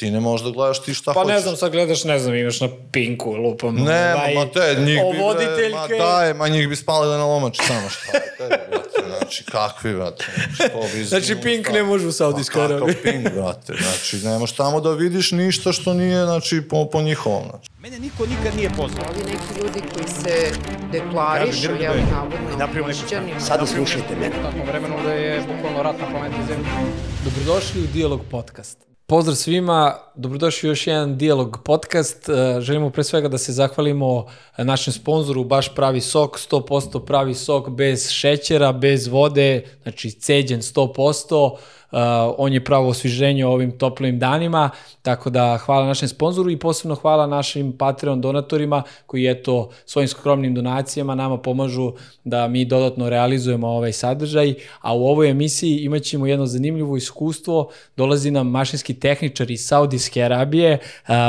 Ti ne možeš da gledaš ti šta hoćeš. Pa ne znam, sad gledaš, ne znam, imaš na Pinku, lupam. Ne, ma te, njih bi, ma daje, ma njih bi spalile na lomači samo šta. Znači, kakvi, brate. Znači, Pink ne može u Saudijskoj Arabiji. Kakav Pink, brate. Znači, nemoš tamo da vidiš ništa što nije, znači, po njihovom. Mene niko nikad nije pozvao. Ovi neki ljudi koji se deklarišu, ja bi navodno hrišćani. Sada slušajte mene. Tako vremenu da je bukvalno rat na planeti Zemlji. Dobrodošli u Dijalog podcast. Pozdrav svima, dobrodošli u još jedan Dijalog podcast. Želimo pre svega da se zahvalimo našem sponzoru Baš pravi sok, 100% pravi sok bez šećera, bez vode, znači ceđen 100%. On je pravo osveženje ovim toplim danima, tako da hvala našem sponzoru i posebno hvala našim Patreon donatorima koji eto svojim skromnim donacijama nama pomažu da mi dodatno realizujemo ovaj sadržaj, a u ovoj emisiji imat ćemo jedno zanimljivo iskustvo. Dolazi nam mašinski tehničar iz Saudijske Arabije,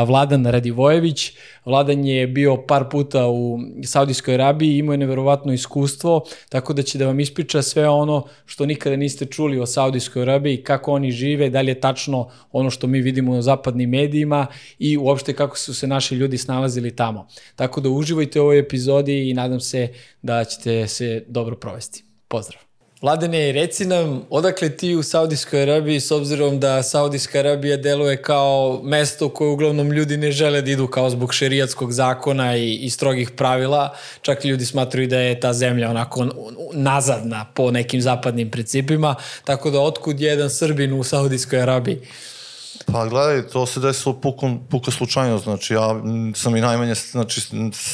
Vladan Radivojević. Vladan je bio par puta u Saudijskoj Arabiji, imao je neverovatno iskustvo, tako da će da vam ispriča sve ono što nikada niste čuli o Saudijskoj Arabiji i kako oni žive, da li je tačno ono što mi vidimo u zapadnim medijima i uopšte kako su se naši ljudi snalazili tamo. Tako da uživajte u ovoj epizodi i nadam se da ćete se dobro provesti. Pozdrav! Vladane, reci nam, odakle ti u Saudijskoj Arabiji, s obzirom da Saudijska Arabija deluje kao mesto koje uglavnom ljudi ne žele da idu kao zbog šerijatskog zakona i strogih pravila, čak i ljudi smatruju da je ta zemlja onako nazadna po nekim zapadnim principima, tako da otkud je jedan Srbin u Saudijskoj Arabiji? Pa gledaj, to se desilo puka slučajno, znači ja sam i najmanje, znači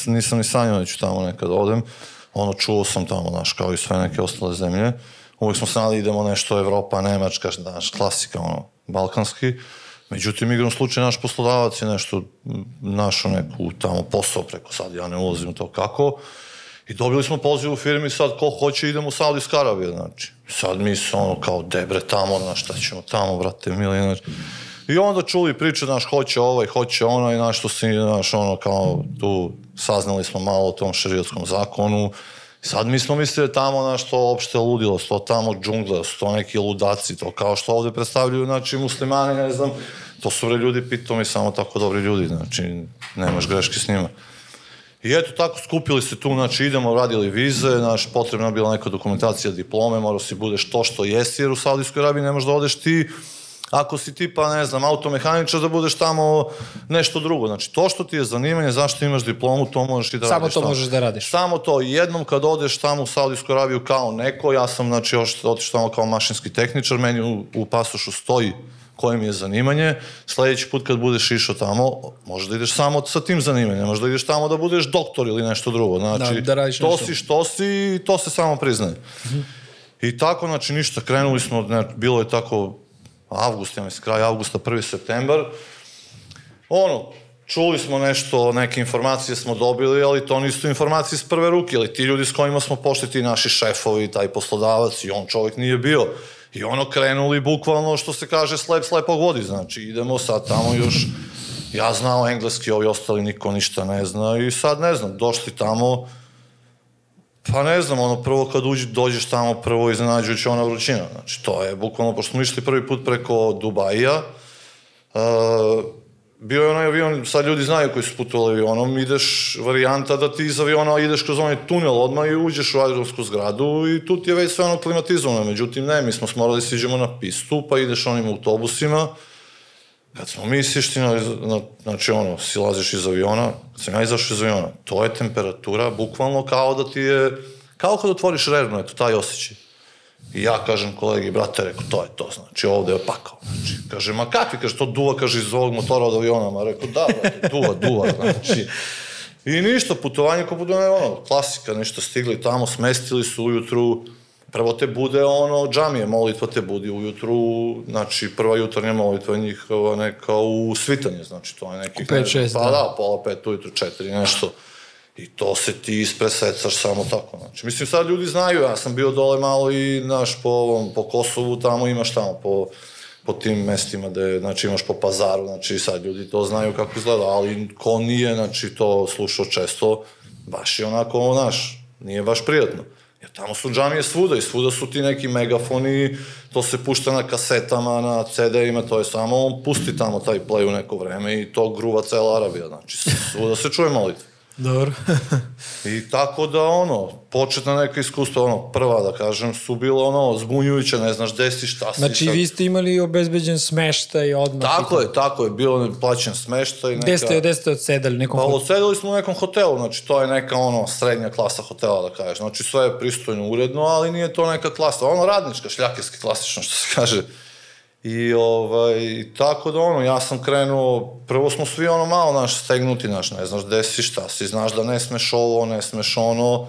nisam ni sanjao da ću tamo nekad odem. Ono, čuo sam tamo, znaš, kao i sve neke ostale zemlje. Uvijek smo se nadali idemo nešto Evropa, Nemačka, znaš, klasika, ono, balkanski. Međutim, igrom slučaj, naš poslodavac je nešto našao neku tamo posao preko sad, ja ne ulazim u to kako. I dobili smo poziv u firmi sad, ko hoće, idemo u Saudijsku Arabiju, znači. Sad mi se ono, kao debre tamo, znaš, šta ćemo tamo, brate, mili, znači. I onda čuli priče, znaš, hoće ovaj, hoće onaj, znaš, to si, znaš, ono, kao tu saznali smo malo o tom šerijatskom zakonu. Sad mi smo mislili tamo, znaš, to opšte ludilo, to tamo džungla, to neki ludaci, to kao što ovde predstavljaju, znači, muslimani, ne znam, to su ljudi pitomi, samo tako dobri ljudi, znači, nemaš greške s njima. I eto, tako skupili se tu, znači, idemo, radili vize, znaš, potrebna je bila neka dokumentacija, diplome, morao si budeš to što jesi, jer u Saudijskoj Arabiji ne možeš da odeš ti. Ako si tipa, ne znam, automehaničar, da budeš tamo nešto drugo. Znači, to što ti je zanimanje, zašto imaš diplomu, to možeš i da radiš. Samo to možeš da radiš. Samo to. Jednom kad odeš tamo u Saudijsku Arabiju kao neko, ja sam, znači, još otišao tamo kao mašinski tehničar, meni u pasošu stoji koje mi je zanimanje. Sledeći put kad budeš išao tamo, možeš da ideš samo sa tim zanimanjem, možeš da ideš tamo da budeš doktor ili nešto drugo. Znači, to si što si i to se samo priznaje. I tako, znači, ništa, krenuli smo, bilo je tako avgust, ja mislim, kraj avgusta, 1. septembar. Ono, čuli smo nešto, neke informacije smo dobili, ali to nisu informacije iz prve ruke, ali ti ljudi s kojima smo pošli, ti naši šefovi, taj poslodavac, i on čovjek nije bio. I ono, krenuli bukvalno, što se kaže, slep slepog vodi, znači, idemo sad tamo još, ja znao engleski, ovi ostali niko ništa ne zna, i sad ne znam, došli tamo, pa ne znam, ono, prvo kad dođeš tamo, prvo iznenađujuća ona vrućina. Znači, to je bukvalno, pošto smo išli prvi put preko Dubaija, bio je onaj avion, sad ljudi znaju koji su putovali avionom, ideš varijanta da ti iz aviona ideš kroz onaj tunel odmah i uđeš u aerodromsku zgradu i tu ti je već sve ono klimatizovano. Međutim, ne, mi smo morali da siđemo na pistu, pa ideš onim autobusima. Kad smo mi sišli, znači ono, si laziš iz aviona, kad sam ja izašao iz aviona, to je temperatura, bukvalno kao da ti je, kao kad otvoriš rerno, eto, taj osjećaj. I ja kažem kolegi, brate, rekao, to je to, znači, ovde je opakao, znači, kaže, ma kakvi, kaže, to duva, kaže, iz ovog motora od aviona, ma rekao, da, brate, duva, znači, i ništa, putovanje kao budu, ono, klasika, ništa, stigli tamo, smestili su ujutru. Prvo te bude ono, džamije, molitva te budi ujutru, znači prva jutarnja molitva je njihova neka u svitanje, znači to je nekih... U 5-6, da. Pa da, pola 5 ujutru, 4, nešto. I to se ti ispresecaš samo tako, znači. Mislim, sad ljudi znaju, ja sam bio dole malo i, znaš, po Kosovu tamo imaš tamo, po tim mestima gde, znači, imaš po pazaru, znači sad ljudi to znaju kako izgleda, ali ko nije, znači, to slušao često, baš je onako, znaš, nije baš prijatno. Jer tamo su džamije svuda i svuda su ti neki megafoni, to se pušta na kasetama, na CD-ima, to je samo, on pusti tamo taj play u neko vreme i to gruva cela Arabija, znači svuda se čuje molitva. Dobro. I tako da, ono, početna neka iskustva, ono, prva, da kažem, su bila, ono, zbunjujuća, ne znaš gde si, šta si. Znači, vi ste imali obezbeđen smeštaj odmah. Tako je, bilo plaćen smeštaj. Gde ste odsedali? Pa, odsedali smo u nekom hotelu, znači, to je neka, ono, srednja klasa hotela, da kažem. Znači, sve je pristojno, uredno, ali nije to neka klasa, ono, radnička, šljakerska, klasično, što se kaže. I tako da ono, ja sam krenuo, prvo smo svi ono malo naš stegnuti, naš, ne znaš gde si, šta si, znaš da ne smeš ovo, ne smeš ono,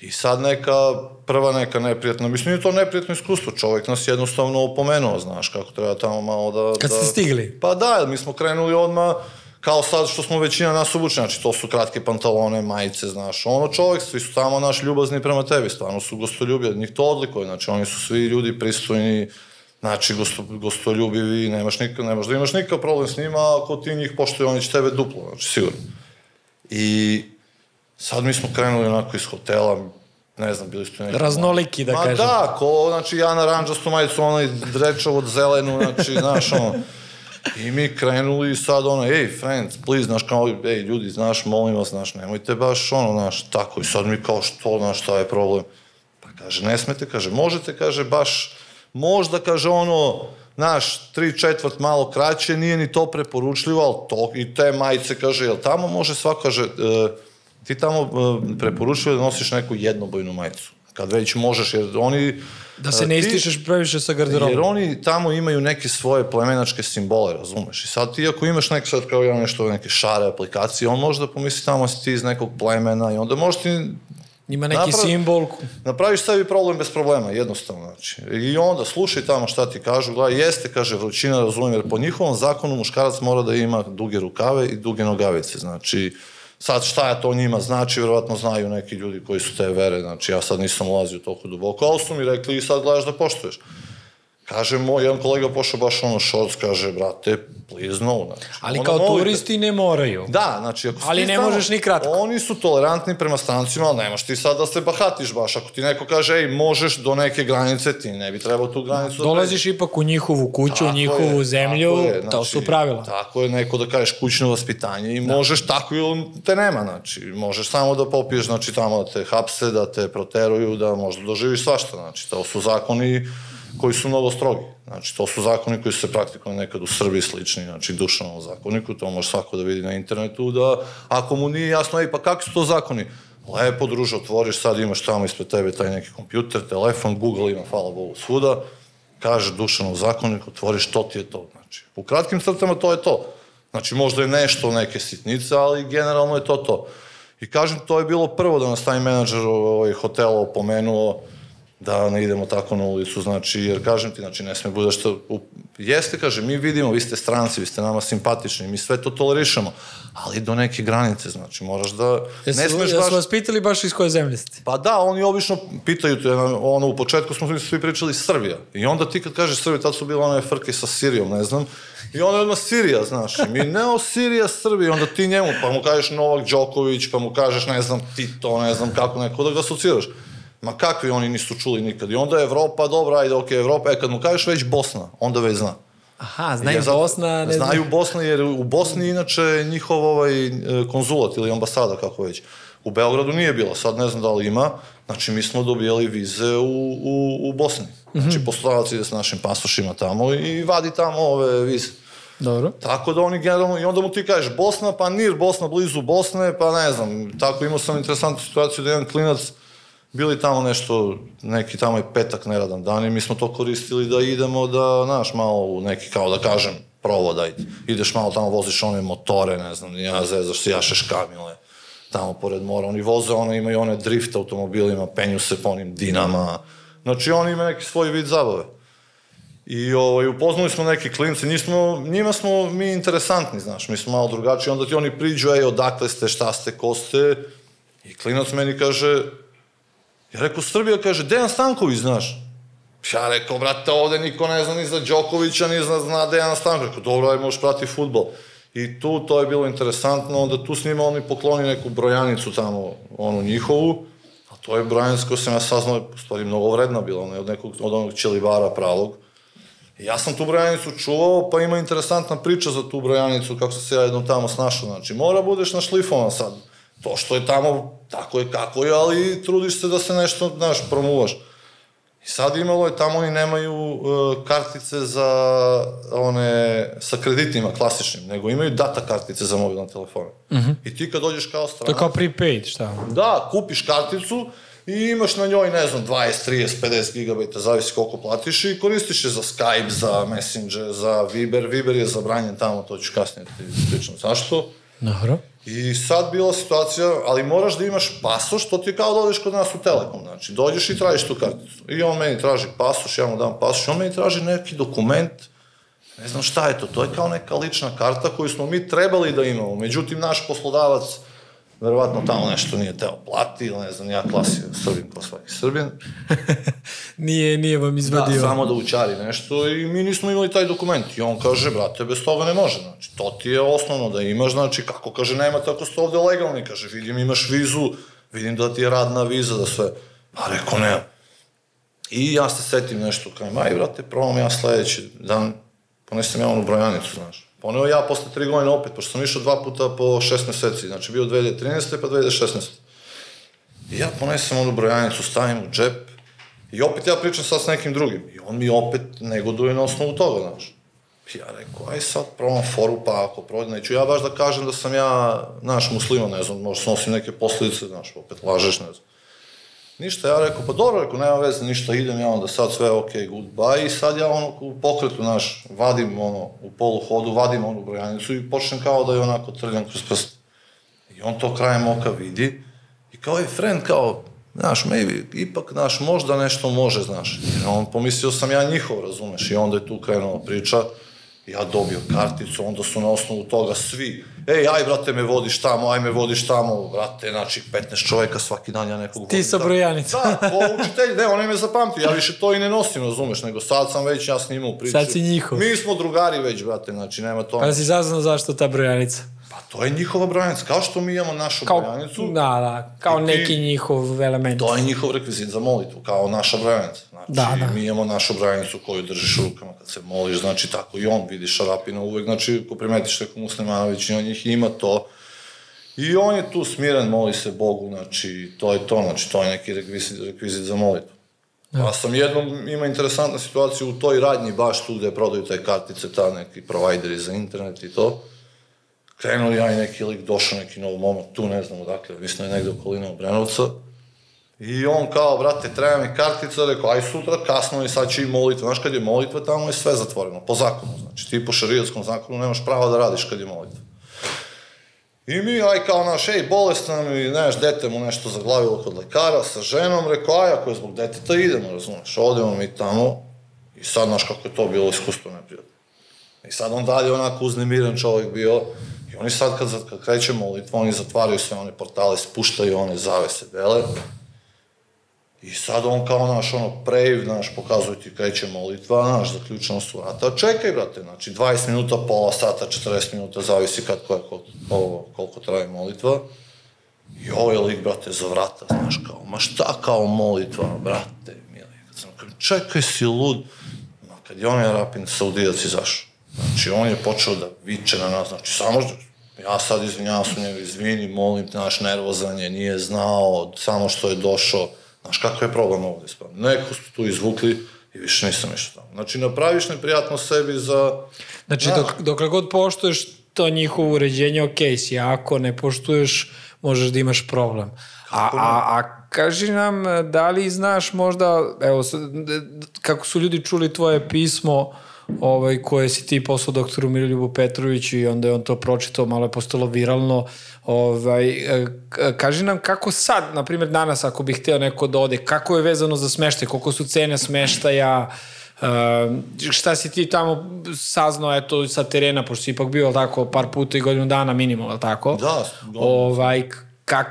i sad neka, prva neka neprijatna, mislim je to neprijatno iskustvo, čovjek nas jednostavno opomenuo, znaš kako treba tamo malo da... Kad ste stigli? Pa da, mi smo krenuli odmah, kao sad što smo većina nas obučeni, znači to su kratke pantalone, majice, znaš, ono čovjek, svi su tamo naš ljubazni prema tebi, stvarno su gostoljubi, njih to odlikuje, znači oni su svi ljudi pristojni. Znači, gostoljubivi, nemaš da imaš nikakav problem s njima, ako ti njih poštuju, oni će tebe duplo, znači, sigurno. I sad mi smo krenuli onako iz hotela, ne znam, bili ste neki... Raznoliki, da kažem. Ma da, ko, znači, ja na ranđastu majicu, onaj drečavod zelenu, znači, znaš, ono... I mi krenuli i sad ono, ej, friends, please, znaš, kao, ej, ljudi, znaš, molim vas, znaš, nemojte baš, ono, znaš, tako. I sad mi kao, što, znaš, šta je problem? Pa kaže, ne smete, kaže, možete, kaže, baš... Možda, kaže, ono, naš, 3/4 malo kraće, nije ni to preporučljivo, ali to, i te majice, kaže, jel tamo može svako, kaže, ti tamo preporučljivo da nosiš neku jednobojnu majicu, kad već možeš, jer oni... Da se ne ističeš previše sa garderobom. Jer oni tamo imaju neke svoje plemenačke simbole, razumeš, i sad ti ako imaš neke, sad kao ja nešto, neke šare aplikacije, on može da pomisli tamo si ti iz nekog plemena, i onda možeš ti... Ima neki simbol. Napraviš sebi problem bez problema, jednostavno, znači. I onda slušaj tamo šta ti kažu, gledaj, jeste, kaže, vrućina, razumijem, jer po njihovom zakonu muškarac mora da ima duge rukave i duge nogavice, znači, sad šta je to njima znači, vjerovatno znaju neki ljudi koji su te vere, znači, ja sad nisam ulazio toliko duboko, ali su mi rekli i sad gledaš da poštuješ. Kaže, moj, jedan kolega pošao baš ono šorc, kaže, brate, please no, znači. Ali kao turisti ne moraju. Da, znači, ako si ti stano... Ali ne možeš ni kratko. Oni su tolerantni prema strancima, ali nemaš ti sad da se bahatiš baš. Ako ti neko kaže, ej, možeš do neke granice, ti ne bi trebao tu granicu... Dolaziš ipak u njihovu kuću, u njihovu zemlju, to su pravila. Tako je, neko da kažeš kućno vaspitanje i možeš tako ili te nema, znači. Možeš samo da popiješ, znači, tamo da te hapse, da te proteruju, da možda doživiš svašta, znači. To su zakoni koji su mnogo strogi. Znači, to su zakoni koji su se praktikovali nekad u Srbiji slični, znači, Dušanovom zakoniku, to može svako da vidi na internetu, da ako mu nije jasno, ej, pa kakvi su to zakoni? Lepo, druže, otvoriš, sad imaš tamo ispred tebe taj neki kompjuter, telefon, Google ima, hvala Bogu, svuda, kaže Dušanov zakonik, otvoriš, to ti je to, znači. U kratkim crtama to je to. Znači, možda je nešto, neke sitnice, ali generalno je to to. I kažem, to je bilo prvo da nas taj menadžer hotela opomenuo da ne idemo tako na ulicu, znači, jer kažem ti, znači, ne sme bude što... Jeste, kažem, mi vidimo, vi ste stranci, vi ste nama simpatični, mi sve to tolerišemo, ali do neke granice, znači, moraš da... Jesu vas pitali baš iz koje zemlje ste? Pa da, oni obično pitaju, ono, u početku smo svi pričali Srbija, i onda ti kad kažeš Srbija, tad su bile one frke sa Sirijom, ne znam, i onda je odmah Sirija, znaš, mi neo Sirija, Srbija, onda ti njemu, pa mu kažeš Novak Đoković, pa mu kažeš, ne znam, Tito, ne znam kako, neko da ga asociraš. Ma kakvi oni nisu čuli nikad. I onda je Evropa, dobra, ajde, okej, Evropa, kad mu kažeš već Bosna, onda već zna. Aha, znaju Bosna, ne znam. Znaju Bosna, jer u Bosni inače njihov ovaj konzulat ili ambasada, kako već. U Beogradu nije bila, sad ne znam da li ima. Znači, mi smo dobijali vize u Bosni. Znači, poslodavac ide s našim pasošima tamo i vadi tamo ove vize. Dobro. Tako da oni generalno, i onda mu ti kažeš Bosna, pa Nir Bosna, blizu Bosne, pa ne znam. Tako imao sam interesantnu situaciju da jedan klinac bili tamo nešto, neki tamo je petak neradan dan i mi smo to koristili da idemo da, znaš, malo u neki, kao da kažem, provodaj. Ideš malo tamo, voziš one motore, ne znam, ja zezaš se, jašeš kamile tamo pored mora. Oni voze, ono, imaju one drift automobilima, penju se po onim dinama. Znači, oni imaju neki svoj vid zabave. I upoznali smo neki klinci, njima smo mi interesantni, znaš, mi smo malo drugačiji. Onda ti oni priđu, ej, odakle ste, šta ste, ko ste. I klinac meni kaže... Ja rekao, Srbija, kaže, Dejan Stanković, znaš? Ja rekao, brate, ovde niko ne zna ni za Đokovića, ni zna Dejana Stankovića. Rekao, dobro, aj možeš pratiti futbol. I tu, to je bilo interesantno, onda tu s njima oni pokloni neku brojanicu tamo, onu njihovu, a To je brojnic koju sam ja saznao, stvari mnogo vredna bila, od onog čelibara pravog. Ja sam tu brojanicu čuvao, pa ima interesantna priča za tu brojanicu, kako sam se ja jednom tamo snašao. Znači, mora budeš našlifovan sad. To što je tamo, tako je kako je, ali trudiš se da se nešto, znaš, promuvaš. I sad imalo je, tamo oni nemaju kartice za one, sa kreditima klasičnim, nego imaju data kartice za mobilne telefone. I ti kad dođeš kao stranac... To je kao prepaid, šta? Da, kupiš karticu i imaš na njoj, ne znam, 20, 30, 50 gigabajta, zavisi koliko platiš i koristiš je za Skype, za Messenger, za Viber. Viber je zabranjen tamo, to ću kasnije ti pričam zašto. Naravno. I sad bila situacija, ali moraš da imaš pasoš, to ti je kao da odeš kod nas u Telekom, znači, dođeš i tražiš tu karticu. I on meni traži pasoš, ja mu dam pasoš, on meni traži neki dokument, ne znam šta je to, to je kao neka lična karta koju smo mi trebali da imamo, međutim, naš poslodavac, verovatno tamo nešto nije teo plati, ili ne znam, ja klasio Srbin kao svaki Srbin. Nije vam izvadio. Da, samo da učari nešto i mi nismo imali taj dokument. I on kaže, brate, bez toga ne može, znači, to ti je osnovno da imaš, znači, kako kaže, nema tako ste ovde legalni, kaže, vidim, imaš vizu, vidim da ti je radna viza, da sve, pa rekao, nema. I ja se setim nešto, kajem, aj, brate, probam ja sledeći dan, ponesem ja onu brojanicu, znaš. Poneo ja posle 3 godine opet, pošto sam išao 2 puta po 6 meseci, znači bio 2013. pa 2016. I ja ponesem onu brojanicu, stavim u džep i opet ja pričam sad s nekim drugim. I on mi opet negoduje na osnovu toga, znaš. I ja rekao, aj sad probam foru, pa ako prođe, neću ja baš da kažem da sam ja, znaš, musliman, ne znam, možda nosim neke posljedice, znaš, opet lažeš, ne znam. Ništa, ja rekao, pa dobro, rekao, nema veze, ništa, idem ja onda sad sve, ok, goodbye, i sad ja ono u pokretu, naš, vadim ono, u poluhodu, vadim onu brojanicu i počnem kao da je onako trljam kroz prst. I on to krajem oka vidi i kao je friend, kao, znaš, maybe, ipak, znaš, možda nešto može, znaš. Jer on pomislio sam ja njihov, razumeš, i onda je tu krenula priča, ja dobio karticu, onda su na osnovu toga svi, ej, aj, brate, me vodiš tamo, aj, me vodiš tamo, brate, znači, 15 čoveka svaki dan ja nekog vodim. Ti sa brojanicom. Da, ko učitelj, ne, on je me zapamtio, ja više to i ne nosim, razumeš, nego sad sam već, ja snimao priču. Sad si njihov. Mi smo drugari već, brate, znači, nema to. Pa si zaznao zašto ta brojanica? Pa to je njihova brojanica, kao što mi imamo našu brojanicu. Da, da, kao neki njihov element. To je njihov rekvizit za molitvu, kao naša brojanica. Znači, mi imamo našu brojanicu koju držiš u rukama kad se moliš, znači tako i on vidi Šarapina uvek, znači ko primetiš neko muslimana, većina njih ima to. I on je tu smiren, moli se Bogu, znači to je to, znači to je neki rekvizit za molitvu. Pa sam jednom, ima interesantna situacija u toj radnji, baš tu gde prodaju taj kartice, ta neki provajderi za internet i to. Krenuo ja i neki lik, došao neki nov momak, tu ne znam odakle, mislim je negde okolina Obrenovca. I on kao, brate, treba mi kartica, rekao, aj sutra, kasno i sad će i molitva. Znaš, kad je molitva, tamo je sve zatvoreno, po zakonu, znači, ti po šarijatskom zakonu nemaš prava da radiš kad je molitva. I mi, aj kao naš, ej, bolestan mi, nemaš, dete mu nešto zaglavilo kod lekara sa ženom, rekao, aj, ako je zbog deteta, idemo, razumeš, odemo mi tamo i sad, znaš, kako je to bilo iskustvo neprijatno. I sad on dalje onako uznemiran čovjek bio. I oni sad kad kreće molitva, oni zatvaraju sve one portale, spuštaju one zavese bele. I sad on kao naš ono prejv, naš pokazuje ti kreće molitva, naš zaključeno su vrata. Čekaj, brate, znači 20 minuta, pola sata, 40 minuta, zavisi kad koliko traje molitva. I ovo je lik, brate, za vrata, znaš kao, ma šta kao molitva, brate, mili. Kad sam kao, čekaj si lud. Ma kad je on Jarapin, Saudijac izašao. Znači, on je počeo da viče na nas, znači, samo što, ja sad izvinjavam se njega, izvini, molim te, naš nervozan je, nije znao, samo što je došao, znaš, kako je problem ovde ispravno. Neko su tu izvukli i više nisam išao tamo. Znači, napraviš neprijatno sebi za... Znači, dokle god poštuješ to njihovo uređenje, okej si, ako ne poštuješ, možeš da imaš problem. A kaži nam, da li znaš možda, evo, kako su ljudi čuli tvoje pismo, koje si ti poslao doktoru Miroljubu Petroviću i onda je on to pročitao, malo je postalo viralno. Kaži nam kako sad, na primjer danas ako bih hteo neko da ode, kako je vezano za smeštaj, koliko su cene smeštaja, šta si ti tamo saznao, eto, sa terena, pošto si ipak bio par puta i godinu dana minimalno, ali tako? Da, dobro.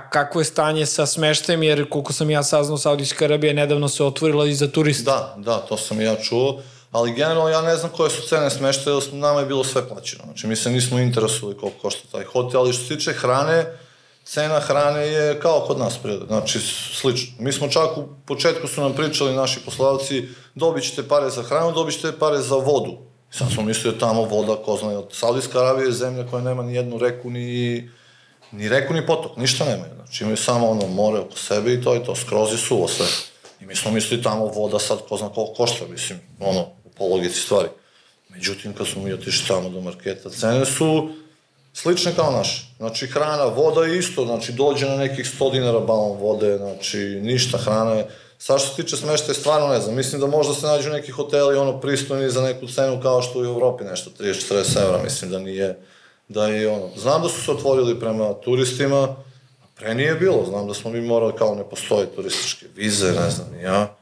Kako je stanje sa smeštajem, jer koliko sam ja saznao, Saudijska Arabija je nedavno se otvorila i za turiste. Da, to sam i ja čuo. Ali generalno ja ne znam koje su cene smeštaja, jer nama je bilo sve plaćeno. Znači mi se nismo interesovali koliko košta taj hotel, ali što se tiče hrane, cena hrane je kao kod nas prije, znači slično. Mi smo čak u početku su nam pričali naši poslovci, dobit ćete pare za hranu, dobit ćete pare za vodu. Sam smo mislili da tamo voda, ko zna, Saudijska Arabija je zemlja koja nema ni jednu reku, ni reku, ni potok, ništa nemaju. Znači imaju samo ono more oko sebe i to skroz i suvo sve. I mi smo mislili tamo voda sad ko zna koliko košta, mislim, ono, po logici stvari. Međutim, kad smo mi otišli tamo do marketa, cene su slične kao naše. Znači, hrana, voda je isto, znači, dođe na nekih 100 dinara balon vode, znači, ništa, hrana je... Sad što se tiče smeštaja, stvarno ne znam, mislim da možda se nađu neki hoteli, ono, pristojni za neku cenu kao što u Evropi nešto, 30-40 evra, mislim da nije, da je ono... Znam da su se otvorili prema turistima, a pre nije bilo, znam da smo mi morali, kao ne postoje turističke vize, ne znam, i ja...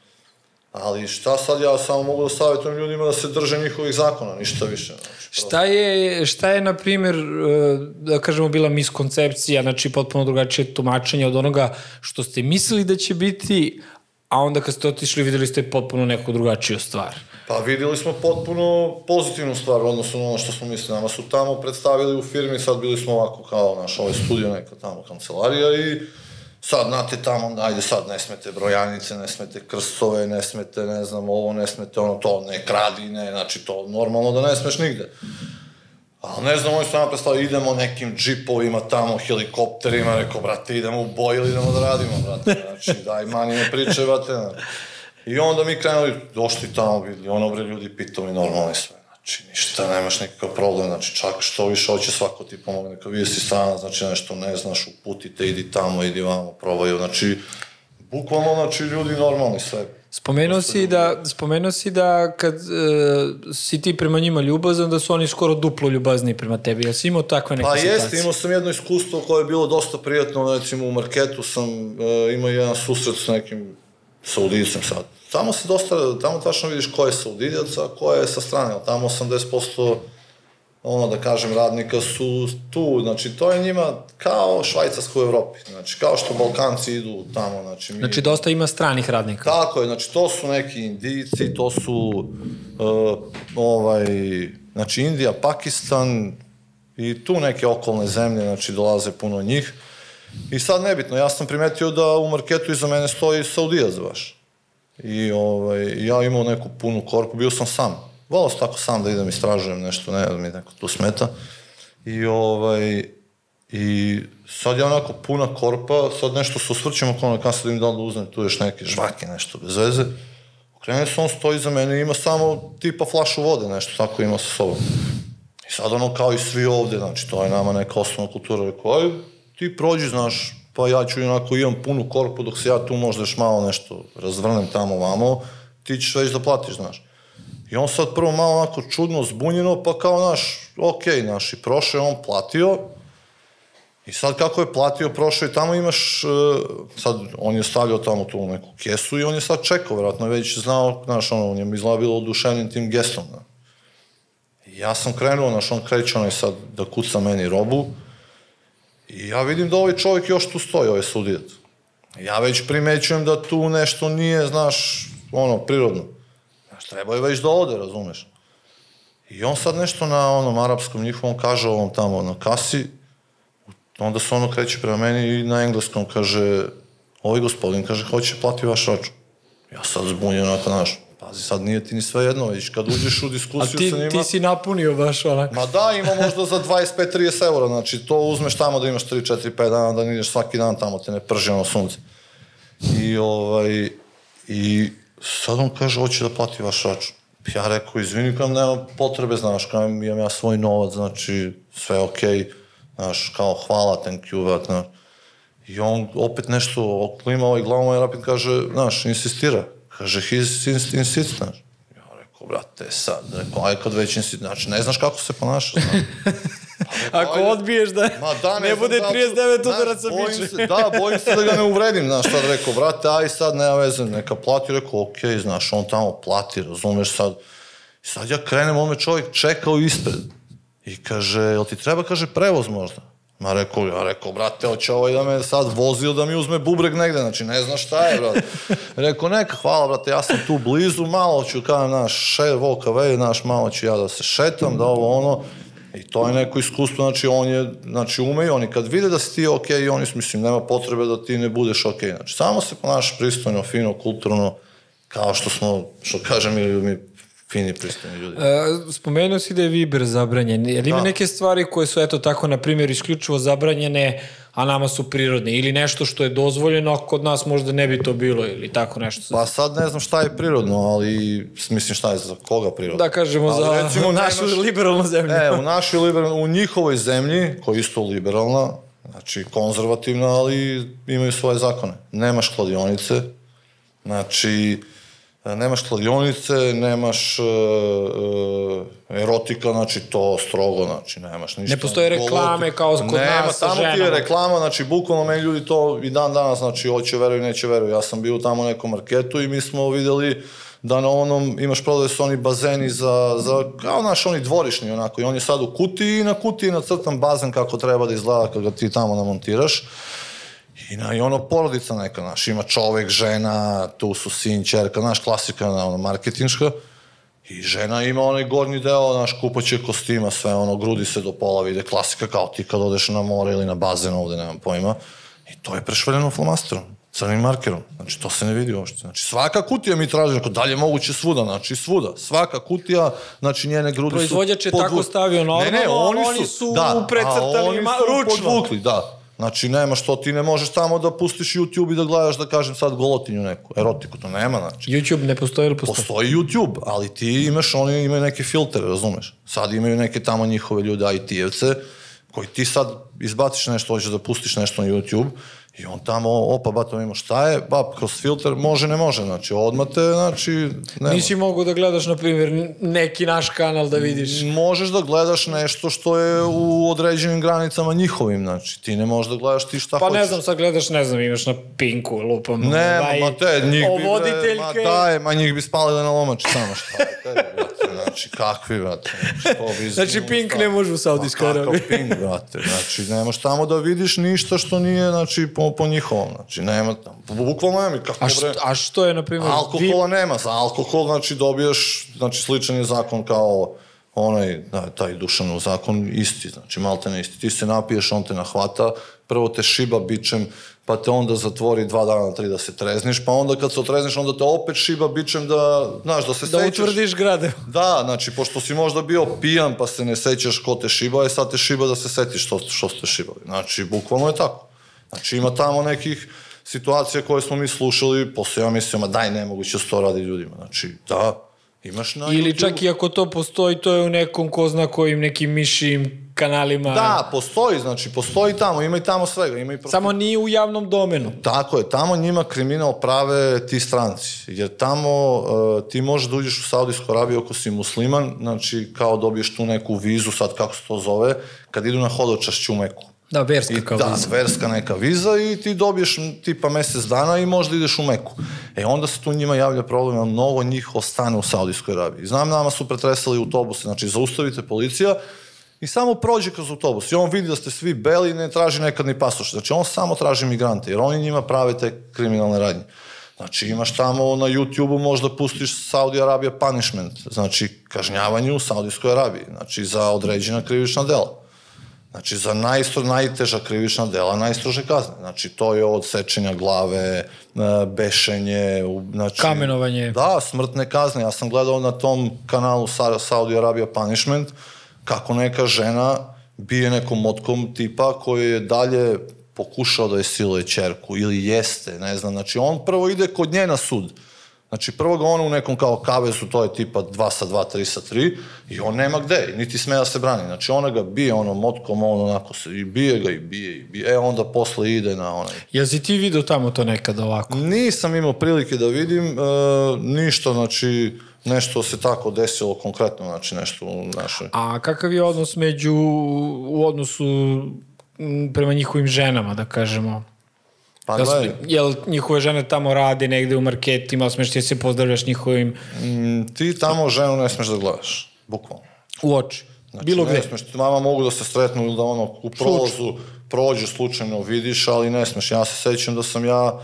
Ali šta sad, ja samo mogu da savjetujem ljudima da se drže njihovih zakona, ništa više. Šta je, na primjer, da kažemo, bila miskoncepcija, znači potpuno drugačije tumačenje od onoga što ste mislili da će biti, a onda kad ste otišli videli ste potpuno neku drugačiju stvar? Pa videli smo potpuno pozitivnu stvar u odnosu na ono što smo mislili. Nama su tamo predstavili u firmi, sad bili smo ovako kao naš ovaj studio, neka tamo kancelarija i... Sad, znate, tamo, ajde, sad ne smete brojanice, ne smete krstove, ne smete, ne znam, ovo, ne smete, ono, to, ne kradi, ne, znači, to normalno da ne smeš nigde. Ali, ne znam, oni su nam predstavili, idemo nekim džipovima tamo, helikopterima, rekao, brate, idemo u boj ili idemo da radimo, brate, znači, daj, manje ne priče, brate, znači. I onda mi krenuli, došli tamo, vidjeli, ono, bre, ljudi pitali, normalni sve, znači, ništa, nemaš nikakav problem, znači, čak što više hoće, svako ti pomogne, kad vidiš si strana, znači, nešto ne znaš, uputite, idi tamo, idi vamo, probaju, znači, bukvalno, znači, ljudi normalni sve. Spomenuo si da kad si ti prema njima ljubazan, da su oni skoro duplo ljubazniji prema tebi, jel si imao takve neke situacije? Pa jeste, imao sam jedno iskustvo koje je bilo dosta prijatno, recimo, u marketu sam imao jedan susret s nekim Saudijicem sad. Tamo se dosta, tamo tačno vidiš ko je Saudijac, a ko je sa strane, ali tamo 80%, ono da kažem, radnika su tu, znači to je njima kao Švajcarska u Evropi, znači kao što Balkanci idu tamo, znači mi... Znači dosta ima stranih radnika. Tako je, znači to su neki Indijci, to su, znači Indija, Pakistan i tu neke okolne zemlje, znači dolaze puno njih. I sad nebitno, ja sam primetio da u marketu iza mene stoji Saudijac baš. I ja imao neku punu korpu, bio sam sam. Volao sam tako sam da idem istražujem nešto, ne, da mi neko tu smeta. I sad je onako puna korpa, sad nešto se osvrćem oko ono, kada sad im da li uznem tu još neke žvake, nešto bez veze. Okrenuo se, on stoji iza mene i ima samo tipa flašu vode, nešto tako ima sa sobom. I sad ono kao i svi ovde, znači to je nama neka osnovna kultura, rekao, aj, ti prođi, znaš, pa ja ću onako, imam punu korpu, dok se ja tu možda još malo nešto razvrnem tamo vamo, ti ćeš već da platiš, znaš. I on sad prvo malo onako čudno, zbunjeno, pa kao, znaš, okej, znaš, i prošao je on, platio, i sad kako je platio, prošao je tamo, imaš, sad, on je stavljao tamo tu neku kesu i on je sad čekao, vjerojatno, već znao, znaš, ono, on je mi izgleda bilo oduševljen tim gestom, znaš. I ja sam krenuo, znaš, on kreće onaj sad da kuca meni robu, i ja vidim da ovaj čovjek još tu stoji, ovaj Saudijac. Ja već primećujem da tu nešto nije, znaš, ono, prirodno. Znaš, treba je već da ode, razumeš. I on sad nešto na onom arapskom njihovom kaže ovom tamo na kasi, onda se ono kreće prema meni i na engleskom kaže, ovaj gospodin, kaže, hoće plati vaš račun. Ja sad zbunjeno ako naš. Pazi, sad nije ti ni sve jedno, već kad uđeš u diskusiju sa njima... A ti si napunio baš onak. Ma da, ima možda za 25-30 eura, znači to uzmeš tamo da imaš 3-4-5 dana, da ne ideš svaki dan tamo, te ne prži ono sunce. I sad on kaže, hoće da plati vaš račun. Ja rekao, izvini, kao nema potrebe, znaš, kao imam ja svoj novac, znači sve je okej, znaš, kao hvala, thank you, vratno. I on opet nešto oklima ovaj glavom i rapid kaže, znaš, insistira. Kaže, insist, znaš. Ja rekao, brate, sad, rekao, aj kad već insist, znači, ne znaš kako se ponaša, znaš. Ako odbiješ da ne bude 39 udaraca biće. Da, bojim se da ga ne uvredim, znaš, sad rekao, brate, aj sad, nema veze, neka plati, rekao, okej, znaš, on tamo plati, razumeš sad. I sad ja krenem, on me čovjek čekao ispred i kaže, jel ti treba, kaže, prevoz možda? Ma rekao, ja rekao, brate, hoće ovaj da me sad vozio da mi uzme bubreg negde, znači ne zna šta je, brate. Rekao, neka, hvala, brate, ja sam tu blizu, malo ću, kada naš walk away, naš malo ću ja da se šetam, da ovo ono, I to je neko iskustvo, znači on je, znači ume i oni kad vide da si ti okej i oni su, mislim, nema potrebe da ti ne budeš okej. Znači samo se ponašaš pristojno, fino, kulturno, kao što smo, što kažem, ili mi fini, pristojni ljudi. Spomenuo si da je Viber zabranjen. Je li ima neke stvari koje su, eto tako, na primjer, isključivo zabranjene, a nama su prirodne? Ili nešto što je dozvoljeno, a kod nas možda ne bi to bilo, ili tako nešto? Pa sad ne znam šta je prirodno, ali mislim šta je za koga prirodno. Da kažemo za našu liberalnu zemlju. Ne, u našoj liberalnoj, u njihovoj zemlji, koja je isto liberalna, znači konzervativna, ali imaju svoje zakone. Nemaš kladionice, znači... Nemaš kladionice, nemaš erotika, znači to strogo, znači nemaš ništa. Ne postoje reklame kao kod nas sa ženama. Nema, tamo ti je reklama, znači bukvalno meni ljudi to i dan danas, znači hoće veruju, neće veruju. Ja sam bio tamo u nekom marketu i mi smo videli da na onom imaš prodaju su oni bazeni za, kao naš oni dvorišni onako, i on je sad u kutiji i na kutiji nacrtan bazen kako treba da izgleda kad ga ti tamo namontiraš. I ono porodica neka, znaš, ima čovek, žena, tu su sin, čerka, znaš, klasika, ono, marketinška. I žena ima onaj gornji deo, znaš, kupaće kostima, sve, ono, grudi se do pola vide, klasika, kao ti kad odeš na more ili na bazen ovde, nemam pojma. I to je prešvaljeno flamasterom, crnim markerom. Znači, to se ne vidi uopšte. Znači, svaka kutija mi traži, neko dalje moguće svuda, znači, svuda. Svaka kutija, znači, njene grudi su... Proizvođač je tako stavio normalno, oni su precrtani ručno. Znači, nema što, ti ne možeš tamo da pustiš YouTube i da gledaš, da kažem sad, golotinju neku, erotiku, to nema, znači. YouTube ne postoji ili postoji? Postoji YouTube, ali ti imaš, oni imaju neke filtere, razumeš? Sad imaju neke tamo njihove ljude, IT-evce, koji ti sad izbaciš nešto, hoćeš da pustiš nešto na YouTube, i on tamo, opa, batom ima šta je, ba, kroz filter, može, ne može, znači, odmah te, znači... Nisi mogu da gledaš, na primjer, neki naš kanal da vidiš. Možeš da gledaš nešto što je u određenim granicama njihovim, znači, ti ne možeš da gledaš ti šta hoćeš. Pa ne znam, sad gledaš, ne znam, imaš na Pinku, lupam. Ne, ma te, njih bi... Ovoditeljke. Ma daj, ma njih bi spalile na lomači, samo šta je te, brate, znači, kakvi, brate, što bi... Znači, Pink ne može u Saudijskoj Arabiji. Po njihovom, znači, nema tamo, bukvalno nema. A što je, na primjer... Alkohola nema, za alkohol, znači, dobijaš, znači, sličan je zakon kao onaj, taj Dušanov zakon, isti, znači, malte ne isti, ti se napiješ, on te nahvata, prvo te šiba bičem, pa te onda zatvori 2 dana, 3 da se trezniš, pa onda kad se otrezniš, onda te opet šiba bićem da, znaš, da se sećaš. Da utvrdiš grade. Da, znači, pošto si možda bio pijan, pa se ne sećaš ko te šiba, i sad te šiba da se setiš što ste šibali. Znači, bukvalno je tako. Znači, ima tamo nekih situacija koje smo mi slušali, posle ja mislim, ma daj, nemoguće se to radi ljudima. Znači, da, imaš na... Ili čak i ako to postoji, to je u nekom ko zna kojim nekim mišijim kanalima... Da, postoji, znači, postoji tamo, ima i tamo svega. Samo nije u javnom domenu. Tako je, tamo njima kriminal prave ti stranci. Jer tamo ti možeš da uđeš u Saudijsku Arabiju ako si musliman, znači, kao dobiješ tu neku vizu, sad kako se to zove, kad idu na hodočašću u Meku. Da, verska kao viza. Da, verska neka viza i ti dobiješ tipa mesec dana i možda ideš u Meku. E onda se tu njima javlja problem, ali mnogo njih ostane u Saudijskoj Arabiji. Znam, nama su pretresali autobuse, znači zaustavite policija i samo prođe kroz autobus i on vidi da ste svi beli i ne traži nekad ni pasoš. Znači on samo traži migrante jer oni njima prave te kriminalne radnje. Znači imaš tamo na YouTube-u možda pustiš Saudi Arabija punishment, znači kažnjavanje u Saudijskoj Arabiji, znači za određena krivična dela. Znači, za najteža krivična dela, najstrože kazne. Znači, to je od sečenja glave, bešenje, znači... Kamenovanje. Da, smrtne kazne. Ja sam gledao na tom kanalu Saudi Arabia Punishment kako neka žena bije nekom motkom tipa koji je dalje pokušao da je siluje ćerku ili jeste, ne znam. Znači, on prvo ide kod nje na sud. Znači, prvo ga ono u nekom kao kavezu, to je tipa 2 sa 2, 3 sa 3, i on nema gde, niti sme da se brani. Znači, ona ga bije ono motkom, ono onako se, i bije ga, i bije, e, onda posle ide na onaj. Jesi ti vidio tamo to nekad ovako? Nisam imao prilike da vidim, ništa, znači, nešto se tako desilo konkretno, znači, nešto u našoj. A kakav je odnos u odnosu prema njihovim ženama, da kažemo? Jel njihove žene tamo rade negde u marketima, smeš ti se pozdravljaš njihovim... Ti tamo ženu ne smeš da gledaš, bukvalno. U oči, bilo gde. Mama mogu da se sretnu ili da ono u prolazu prođu slučajno, vidiš, ali ne smeš. Ja se sećam da sam ja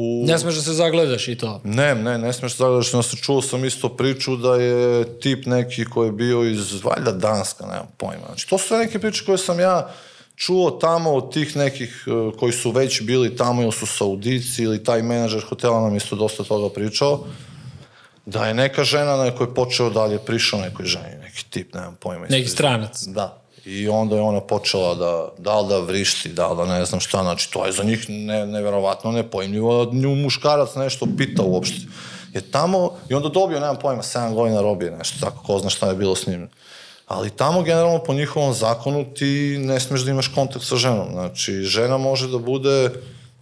Ne smeš da se zagledaš i to. Ne smeš da se zagledaš. Čuo sam isto priču da je tip neki koji je bio iz valjda Danska, nemam pojma. Znači, to su sve neke priče koje sam ja čuo tamo od tih nekih koji su već bili tamo ili su Saudici ili taj menadžer hotela nam isto dosta toga pričao. Da je neka žena na kojoj je počeo dalje prišao nekoj ženi, neki tip, nemam pojma. Neki stranac. Da. I onda je ona počela da vrišti, da ne znam šta, znači to je za njih nevjerovatno nepojmljivo, da nju muškarac nešto pita uopšte. Je tamo, i onda dobio, nemam pojma, 7 godina robije nešto, tako ko zna šta je bilo s njim. Ali tamo generalno po njihovom zakonu ti ne smeš da imaš kontakt sa ženom, znači žena može da bude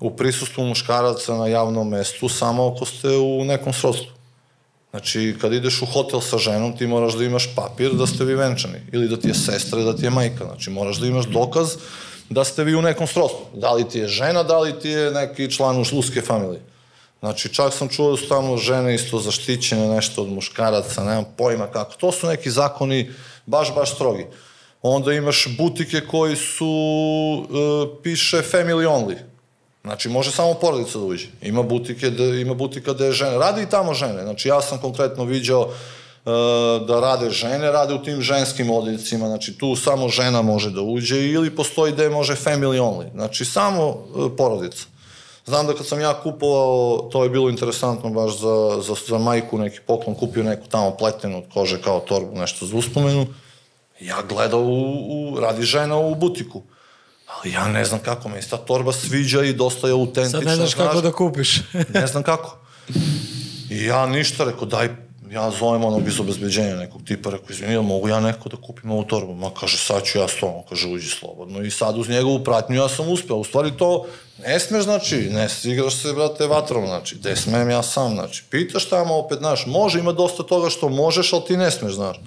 u prisustvu muškaraca na javnom mestu samo ako ste u nekom srodstvu. Znači, kad ideš u hotel sa ženom, ti moraš da imaš papir da ste vi venčani. Ili da ti je sestra, da ti je majka. Znači, moraš da imaš dokaz da ste vi u nekom srodstvu. Da li ti je žena, da li ti je neki član uske familije. Znači, čak sam čuo da su tamo žene isto zaštićene nešto od muškaraca, nemam pojma kako. To su neki zakoni baš strogi. Onda imaš butike koji su, piše family only. Znači, može samo porodica da uđe. Ima butika gde je žene. Rade i tamo žene. Znači, ja sam konkretno vidio da rade u tim ženskim odjeljcima. Znači, tu samo žena može da uđe ili postoji gde može family only. Znači, samo porodica. Znam da kad sam ja kupovao, to je bilo interesantno baš za majku neki poklon, kupio neku tamo pletenu od kože kao torbu, nešto za uspomenu. Ja gledao, radi žena u butiku. Ali ja ne znam kako, meni se ta torba sviđa i dosta je autentična. Sad ne znaš kako da kupiš. Ne znam kako. I ja ništa, rekao, daj, ja zovem onog iz obezbeđenja nekog tipa, rekao, izvini, mogu ja neko da kupim ovu torbu? Ma, kaže, sad ću ja s tom, kaže, uđi slobodno. I sad uz njegovu pratnju ja sam uspeo. U stvari to ne smeš, znači, ne igraš se, brate, vatrom, znači, gde smem ja sam, znači. Pitaš tamo opet, znaš, može, ima dosta toga što možeš, ali ti ne smeš, znaš.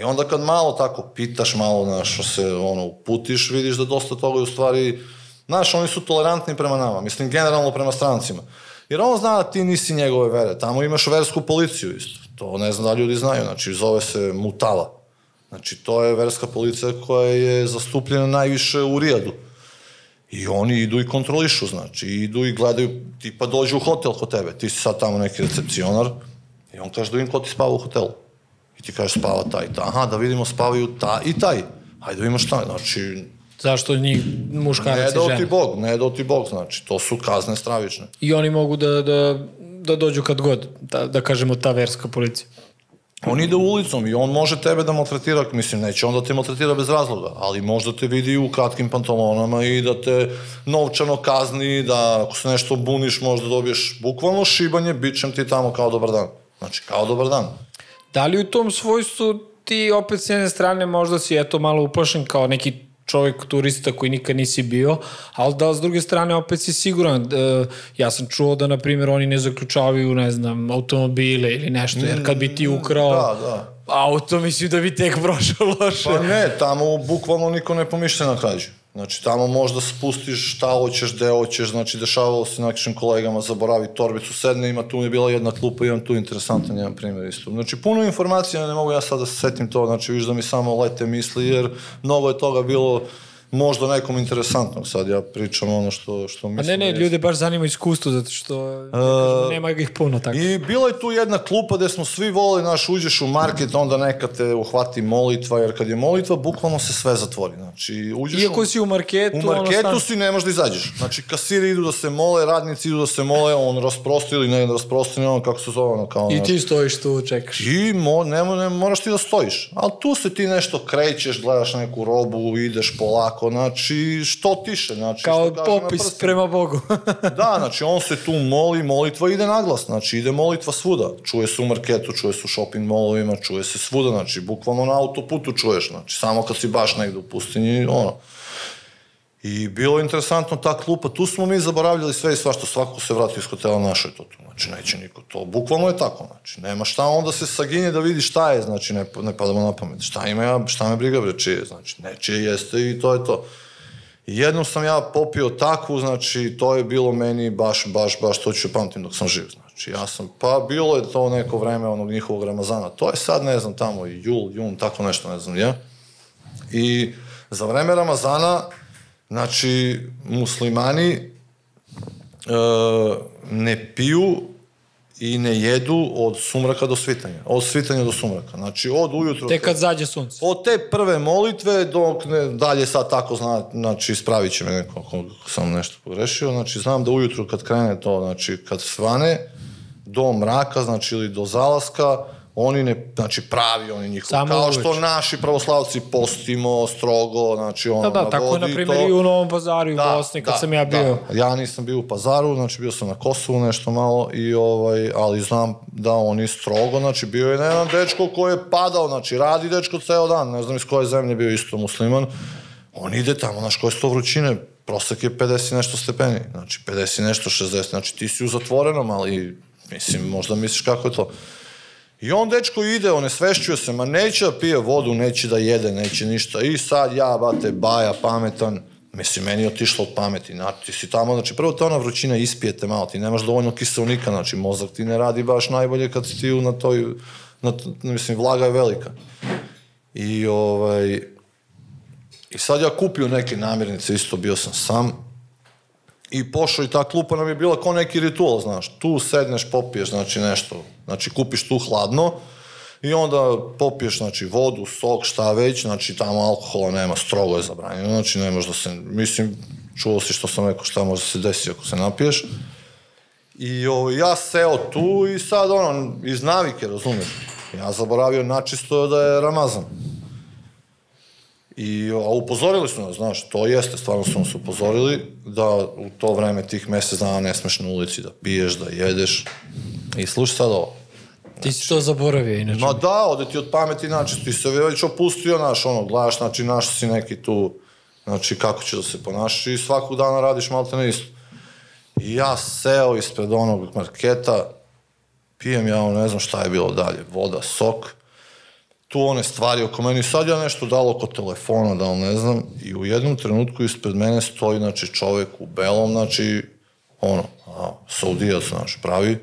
I onda kad malo tako pitaš, malo se uputiš, vidiš da dosta toga je u stvari... Znaš, oni su tolerantni prema nama, mislim generalno prema strancima. Jer on zna da ti nisi njegove vere, tamo imaš versku policiju isto. To ne znam da ljudi znaju, znači zove se Mutala. Znači to je verska policija koja je zastupljena najviše u Rijadu. I oni idu i kontrolišu, znači, idu i gledaju, tipa dođu u hotel kod tebe, ti si sad tamo neki recepcionar i on kaže da im ko ti spava u hotelu. Ti kažeš spava taj i taj, aha, da vidimo spavaju taj i taj, hajde vidimo šta je, znači... Zašto njih muškarac i žena? Ne dao ti Bog, znači, to su kazne stravične. I oni mogu da dođu kad god, da kažemo ta verska policija. On ide ulicom i on može tebe da maltretira, mislim, neće on da te maltretira bez razloga, ali možda te vidi u kratkim pantalonama i da te novčano kazni, da ako se nešto buniš možda dobiješ bukvalno šibanje, bit ćem ti tamo kao dobar dan. Znači, kao dobar dan. Da li u tom svojstvu ti opet s jedne strane možda si eto malo uplašen kao neki čovjek turista koji nikad nisi bio, ali da s druge strane opet si siguran? Ja sam čuo da na primjer oni ne zaključavaju, ne znam, automobile ili nešto, jer kad bi ti ukrao auto mislim da bi tek prošao loše. Pa ne, tamo bukvalno niko ne pomišlja na krađu. Znači tamo možda spustiš šta hoćeš, gde hoćeš, znači dešavalo se nekim kolegama, zaboravi torbicu, sedne, ima tu, je bila jedna klupa, imam tu interesantan jedan primjer isto. Znači puno informacija, ne mogu ja sad da se setim to, znači viš da mi samo lete misli, jer mnogo je toga bilo možda nekom interesantnom, sad ja pričam ono što mislim. A ne, ljude baš zanima iskustvo, zato što nema ih puno tako. I bila je tu jedna klupa gde smo svi voli, znaš, uđeš u market, onda neka te uhvati molitva, jer kad je molitva, bukvalno se sve zatvori, znači, uđeš... Iako si u marketu... U marketu si, ne možeš da izađeš, znači, kasiri idu da se mole, radnici idu da se mole, on rasprosti ili ne rasprosti, ono kako se zove, ono kao... I ti stojiš tu, čekaš. I moraš ti da stojiš, ali tu se ti nešto krećeš, gledaš neku robu, ideš polako. Znači, što tiše. Kao popis prema Bogu. Da, znači, on se tu moli, molitva ide naglas, znači, ide molitva svuda. Čuje se u marketu, čuje se u shopping molovima, čuje se svuda, znači, bukvalno na autoputu čuješ, znači, samo kad si baš negde u pustinji, ono. I bilo je interesantno ta klupa, tu smo mi zaboravljali sve i svašta, svako se vrati iz hotela našo je to tu, znači, neće niko to, bukvalno je tako, znači, nema šta, onda se saginje da vidi šta je, znači, ne padamo na pamet, šta ima ja, šta me briga bre čije, znači, nečije jeste i to je to. I jednom sam ja popio takvu, znači, to je bilo meni baš, to ću pamtim dok sam živ, znači, ja sam, pa bilo je to neko vreme onog njihovog Ramazana, to je sad, ne znam, tamo i jun, tako nešto, ne znam, ja. I za vreme Ramazana, znači, muslimani ne piju i ne jedu od sumraka do svitanja. Od svitanja do sumraka. Znači, od ujutro... Tek kad zađe sunce. Od te prve molitve, dok ne, dalje sad tako zna, znači, ispravit će me neko ako sam nešto pogrešio. Znači, znam da ujutro kad krene to, znači, kad svane, do mraka, znači, ili do zalaska, oni ne, znači, pravi oni njihov. Kao što naši pravoslavci postimo strogo, znači, ono, na vodi i to. Da, da, tako je, na primjer, i u Novom Pazaru i u Bosni, kad sam ja bio. Ja nisam bio u Pazaru, znači, bio sam na Kosovu nešto malo, ali znam da oni strogo, znači, bio je jedan dečko koji je padao, znači, radi dečko ceo dan, ne znam iz koje zemlje, bio isto musliman, on ide tamo, znaš, koje su to vrućine, prosek je 50 nešto stepeni, znači, 50 nešto, 60, znači, ti si u zatvorenom, ali, mislim, možda misliš kako je to. I on, dečko, ide, on svešćuje se, ma neće da pije vodu, neće da jede, neće ništa. I sad ja, bate, baja, pametan, mislim, meni je otišlo od pameti. Znači, ti si tamo, znači, prvo te ona vrućina ispijete malo, ti nemaš dovoljno kiselnika, znači, mozak ti ne radi baš najbolje kad si ti na toj, mislim, vlaga je velika. I sad ja kupio neke namirnice, isto bio sam sam, i pošao i ta klupa nam je bila kao neki ritual, znaš, tu sedneš, popiješ, znači, nešto, znači, kupiš tu hladno i onda popiješ, znači, vodu, sok, šta već, znači, tamo alkohola nema, strogo je zabranjeno, znači, ne možeš da se, mislim, čuo si što sam rekao, šta možda se desi ako se napiješ, i ja seo tu i sad, ono, iz navike, razumiješ, ja zaboravio načisto da je Ramazan. A upozorili su nas, znaš, to jeste, stvarno su nas upozorili da u to vreme tih mesec dana ne smeš na ulici da piješ, da jedeš. I slušaj sad ovo. Ti si to zaboravio inače? Ma da, ode ti od pameti inače, ti se već opustio, znaš, ono, gledaš, znači, našao si neki tu, znači, kako će da se ponašaš i svakog dana radiš maltene isto. I ja seo ispred onog marketa, pijem ja, ne znam šta je bilo dalje, voda, sok, tu one stvari oko meni, sad ja nešto dalo oko telefona, da vam ne znam, i u jednom trenutku ispred mene stoji, znači, čovek u belom, znači, ono, Saudijac, znači, pravi,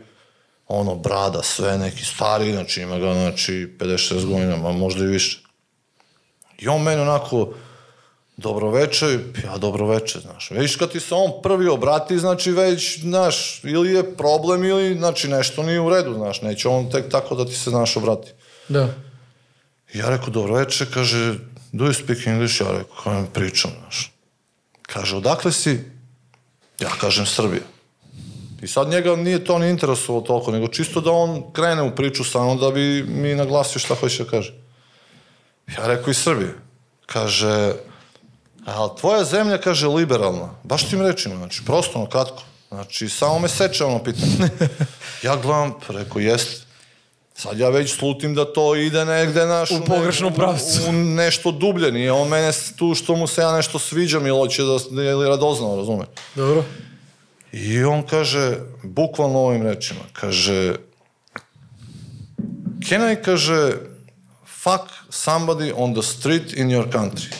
ono, brada, sve, neki stari, znači, ima ga, znači, 56 godina, a možda i više. I on meni onako, dobroveče, ja dobroveče, znaš, vidiš kad ti se on prvi obrati, znači, već, znaš, ili je problem, ili, znači, nešto nije u redu, znaš, neće on tek tako da ti se, znaš, obrati. Da. I ja rekao, dobro večer, kaže, do you speak English? Ja rekao, kojem pričam, znaš. Kaže, odakle si? Ja kažem, Srbija. I sad njega nije to ni interesovalo toliko, nego čisto da on krene u priču samo da bi mi naglasio šta hoće da kaže. Ja rekao, i Srbije. Kaže, ali tvoja zemlja, kaže, liberalna. Baš tim rečima, znači, prosto, ono, kratko. Znači, samo me seče, ono, pitanje. Ja gledam, rekao, jeste. Sad ja već slutim da to ide negde naš... U pogrešnu pravcu. U nešto dublje, nije on mene tu što mu se ja nešto sviđam ili hoće da je radoznao, razume? Dobro. I on kaže, bukvalno ovim rečima, kaže... Can I, kaže, fuck somebody on the street in your country?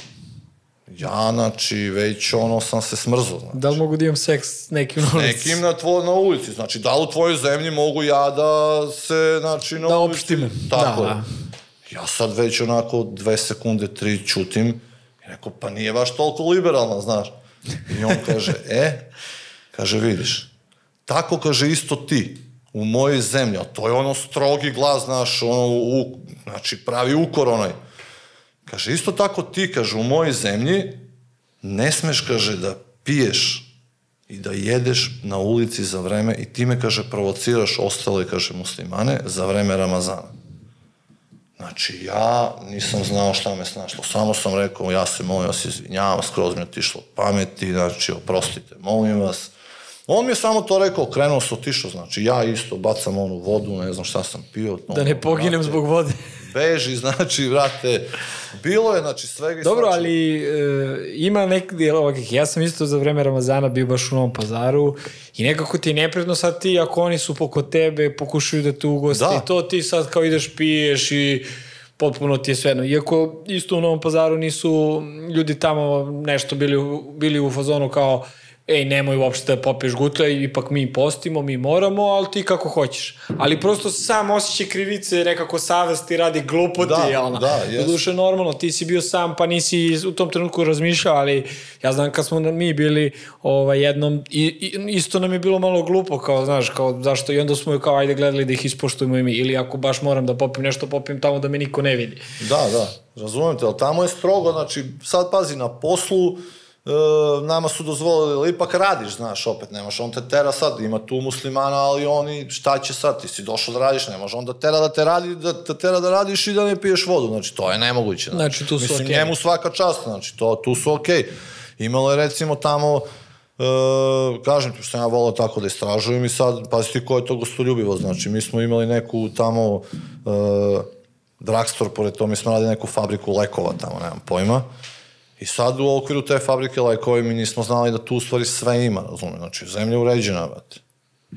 Ja, znači, već ono sam se smrzao, znači. Da li mogu da imam seks s nekim na ulici? S nekim na ulici, znači, da li u tvojoj zemlji mogu ja da se, znači, na ulici... Da opštim. Tako je. Ja sad već onako 2 sekunde, 3 čutim i rekao, pa nije baš toliko liberalna, znaš. I on kaže, kaže, vidiš, tako, kaže, isto ti u mojoj zemlji, a to je ono strogi glas, znaš, ono, znači, pravi ukor onaj. Kaže, isto tako ti, kaže, u mojoj zemlji ne smeš, kaže, da piješ i da jedeš na ulici za vreme i time, kaže, provociraš ostale, kaže, muslimane za vreme Ramazana. Znači, ja nisam znao šta me snašlo. Samo sam rekao, ja se molim vas, izvinjavam, skroz mi je otišlo pameti, znači, oprostite, molim vas. On mi je samo to rekao, krenuo se otišao, znači, ja isto bacam onu vodu, ne znam šta sam pio. Da ne poginem zbog vode. Beži, znači, vrate, bilo je, znači, svega... Dobro, ali ima neki dijalogih, ja sam isto za vreme Ramazana bio baš u Novom Pazaru i nekako ti je neprijatno sad ti, ako oni su oko tebe, pokušaju da te ugoste i to ti sad kao ideš, piješ i potpuno ti je svejedno. Iako isto u Novom Pazaru nisu ljudi tamo nešto bili u fazonu kao ej, nemoj uopšte da popiješ gutlja, ipak mi postimo, mi moramo, ali ti kako hoćeš. Ali prosto sam osjećaj krivice, nekako savest ti radi glupote, jel'na? Da, jes. U duše normalno, ti si bio sam, pa nisi u tom trenutku razmišljao, ali ja znam kad smo mi bili jednom, isto nam je bilo malo glupo, kao, znaš, kao, zašto, i onda smo joj kao, ajde, gledali da ih ispoštujemo i mi, ili ako baš moram da popim nešto, popim tamo da me niko ne vidi. Da, da, razumijem te, ali tamo je strogo, znači, sad pazi, na poslu, nama su dozvolili, ipak radiš, znaš, opet nemaš, on te tera sad, ima tu muslimana, ali oni, šta će sad, ti si došao da radiš, nemaš, on da tera da radiš i da ne piješ vodu, znači, to je nemoguće. Znači, tu su okej. Mislim, njemu svaka čast, znači, tu su okej. Imalo je, recimo, tamo, kažem ti, što ja volao tako da istražujem i sad, pazi ti ko je to gostoljubivo, znači, mi smo imali neku tamo drugstore, pored to, mi smo radili neku fabriku lekova tamo, nemam pojma. I sad u okviru te fabrike lekova mi nismo znali da tu u stvari sve ima, razumijem, znači zemlja uređena, brate.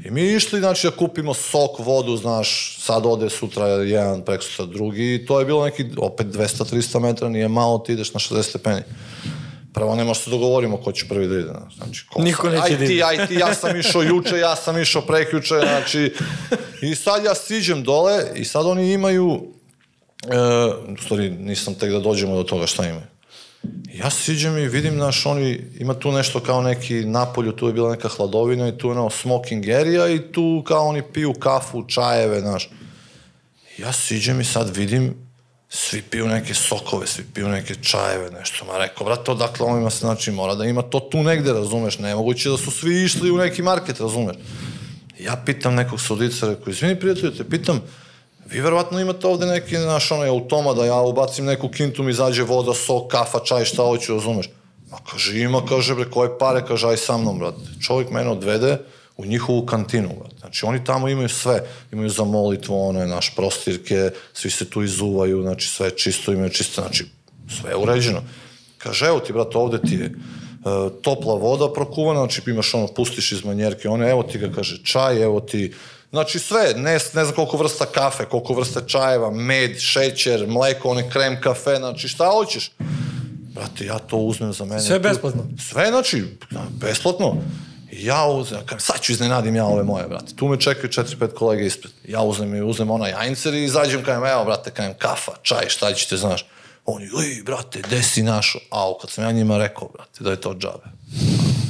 I mi išli, znači, da kupimo sok, vodu, znaš, sad ode sutra jedan, preksutra drugi, i to je bilo neki, opet 200-300 metra, nije malo, ti ideš na 60 stepeni. Prvo ne možeš se dogovorimo ko će prvi da ide, znači, ko sam. Niko neće da ide. Aj ti, ja sam išao juče, ja sam išao prekjuče, znači, i sad ja siđem dole i sad oni imaju, u stvari nisam tek da dođemo do toga šta imaju. Ja siđem i vidim, znaš, oni, ima tu nešto kao neki napolju, tu je bila neka hladovina i tu je smoking area i tu kao oni piju kafu, čajeve, znaš. Ja siđem i sad vidim, svi piju neke sokove, svi piju neke čajeve, nešto. Ma rekao, brate, odakle ovima se, znači, mora da ima to tu negde, razumeš, nemoguće da su svi išli u neki market, razumeš. Ja pitam nekog saudica, rekao, izvini prijatelju, te pitam, vi verovatno imate ovde neki, znaš, onaj automa da ja ubacim neku kintu, mi izađe voda, sok, kafa, čaj, šta hoću, razumeš? Ma kaže, ima, kaže, bre, koje pare, kaže, aj sa mnom, brate. Čovjek mene odvede u njihovu kantinu, brate. Znači, oni tamo imaju sve. Imaju za molitvu, one, naš, prostirke, svi se tu izuvaju, znači, sve čisto, imaju čisto, znači, sve je uređeno. Kaže, evo ti, brate, ovde ti je topla voda prokuvana, znači, imaš ono, pustiš iz manjerke, one, evo ti ga, kaže, čaj, evo ti. Znači sve, ne znam koliko vrsta kafe, koliko vrsta čajeva, med, šećer, mleko, one krem, kafe, znači šta hoćeš. Brate, ja to uzmem za mene. Sve besplatno? Sve, znači, besplatno. Ja uzmem, sad ću iznenadim ja ove moje, brate. Tu me čekaju 4-5 kolege ispred. Ja uzmem onaj jajncer i izađem, kajem, evo, brate, kajem, kafa, čaj, šta ćete, znaš. Oni, uj, brate, gde si našo? Au, kad sam ja njima rekao, brate, da je to džabe.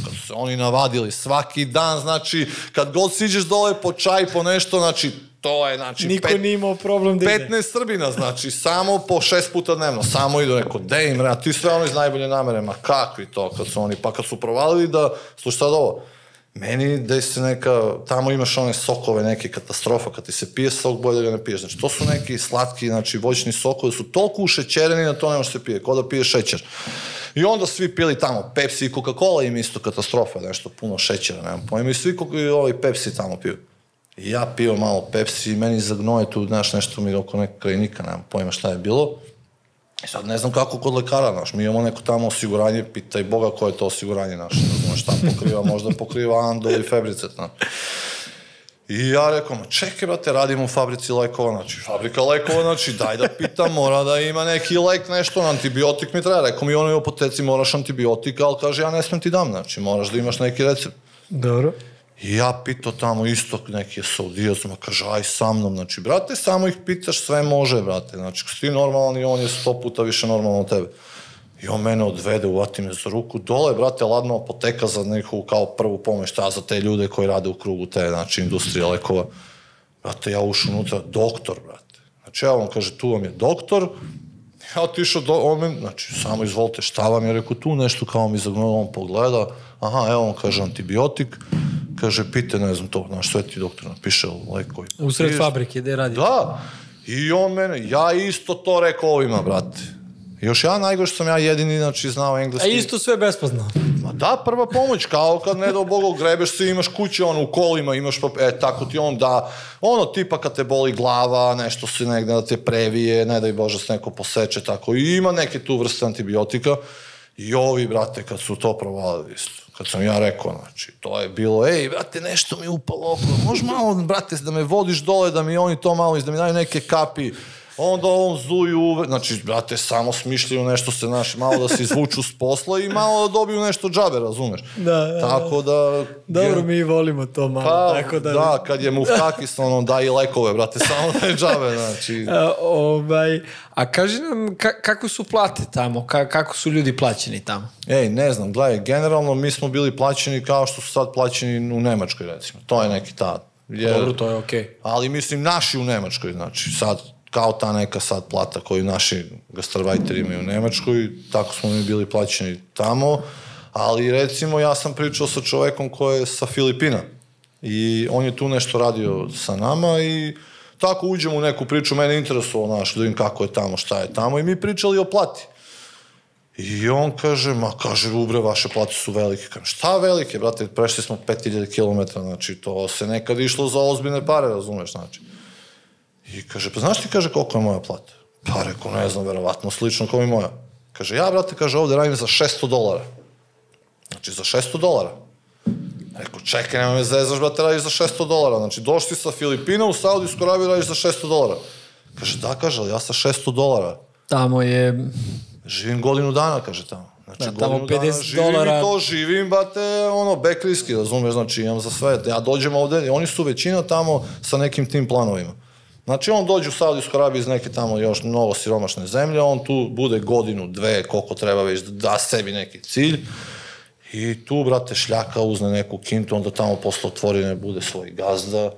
Kad su se oni navadili svaki dan, znači, kad god siđeš dole po čaj, po nešto, znači, to je, znači... Niko nije imao problem da ide. 15 Srbina, znači, samo po 6 puta dnevno, samo idu, neko, de im, rea, ti sve ono iz najbolje namere, ma kakvi to, kad su oni, pa kad su provalili da, slušaj sad ovo, meni da se neka, tamo imaš one sokove, neke katastrofa, kad ti se pije sok, bolje da ga ne piješ. Znači, to su neki slatki, znači, voćni sokovi, su toliko ušećereni, na to ne može se pije, kao da pije šećer. I onda svi pili tamo Pepsi i Coca-Cola, im isto katastrofa, nešto puno šećera, nemam pojma, i svi ovi Pepsi tamo piju. I ja pio malo Pepsi i meni zagnoje tu, znaš, nešto mi oko neka krajnika, nemam pojma šta je bilo. I sad ne znam kako kod lekara, znaš, mi imamo neko tamo osiguranje, pitaj Boga koje je to osiguranje naše, znaš, šta pokriva, možda pokriva Andol i Febricet, znaš. I ja rekao, ma čekaj, brate, radimo u fabrici lekova, znači, fabrika lekova, znači, daj da pitam, mora da ima neki lek, nešto, antibiotik mi treba, rekao mi ono je u apoteci, moraš antibiotika, ali kaže, ja ne smem ti dam, znači, moraš da imaš neki recept. Dobro. I ja pitao tamo isto neki saudijac, ma kaže, aj sa mnom, znači, brate, samo ih pitaš, sve može, brate, znači, ti normalan i on je 100 puta više normalan od tebe. I on mene odvede, uvati me za ruku, dole, brate, ladna apoteka za njihovu kao prvu pomoć, ta za te ljude koji rade u krugu te, znači, industrije lekova. Brate, ja ušao unutra, doktor, brate. Znači, ja vam kaže, tu vam je doktor, ja otišao, on mi, znači, samo izvolite, šta vam je, rekao, tu nešto kao mi zagnulo, on pogleda, aha, evo vam kaže antibiotik, kaže, pite, ne znam to, znaš, sve ti doktor napiše lekovi. U sred fabrike, gde radite? Da, i on mene, ja isto to rekao ovima, brate. Još ja, najgore što sam ja jedini, znači, znao engleski. A isto sve besplatno. Ma da, prva pomoć, kao kad, ne dao Boga, grebeš se, imaš kuće, ono, u kolima, imaš, e, tako ti on da, ono, tipa kad te boli glava, nešto se negde da te previje, ne daj Bože se neko poseče, tako, i ima neke tu vrste antibiotika. I ovi, brate, kad su to provalili isto, kad sam ja rekao, znači, to je bilo, ej, brate, nešto mi upalo oko, može malo, brate, da me vodiš dole, da mi oni to malo izdaju, da mi daju neke kapi. Onda ovom zuju uvek, znači, brate, samo smišljaju nešto se, znaš, malo da se izvuču s posla i malo da dobiju nešto džabe, razumeš? Da, tako da... Dobro, mi volimo to malo, tako da... Da, kad je Muftakis, ono, daj lekove, brate, samo da je džabe, znači... A kaži nam, kako su plate tamo? Kako su ljudi plaćeni tamo? Ej, ne znam, gledaj, generalno mi smo bili plaćeni kao što su sad plaćeni u Nemačkoj, recimo. To je neki ta... Dobro, to je okej. Ali mislim, naši u Nemačkoj, znači, sad... kao ta neka sad plata koju naši gastarbajteri imaju u Nemačkoj, tako smo mi bili plaćeni tamo, ali recimo ja sam pričao sa čovekom koji je sa Filipina i on je tu nešto radio sa nama i tako uđem u neku priču, mene interesovalo naš, da vidim kako je tamo, šta je tamo i mi pričali o plati. I on kaže, ma kaže, ubre, vaše plate su velike. Kažem, šta velike, brate, prešli smo 5000 km, znači to se nekad išlo za ozbiljne pare, razumeš, znači. I kaže, pa znaš ti, kaže, koliko je moja plata? Pa rekao, ne znam, verovatno, slično kao i moja. Kaže, ja, brate, kaže, ovde radim za $600. Znači, za $600. Rekao, čekaj, nema me zezaš, brate, radiš za $600. Znači, došli ti sa Filipina u Saudijsku Arabiju, radiš za $600. Kaže, da, kaže, ali ja sa $600. Tamo je... Živim godinu dana, kaže tamo. Znači, godinu dana živim i to, živim, brate, ono, bekrijski, razumeš, znači, imam za sve. Ja dođem ovde, oni su većina tamo sa nekim tim planovima. Znači, on dođe u Saudijsku Arabiju iz neke tamo još mnogo siromašne zemlje, on tu bude godinu, dve, koliko treba već da sebi neki cilj i tu, brate, šljaka uzne neku kintu, onda tamo posle otvorine bude svoj gazda.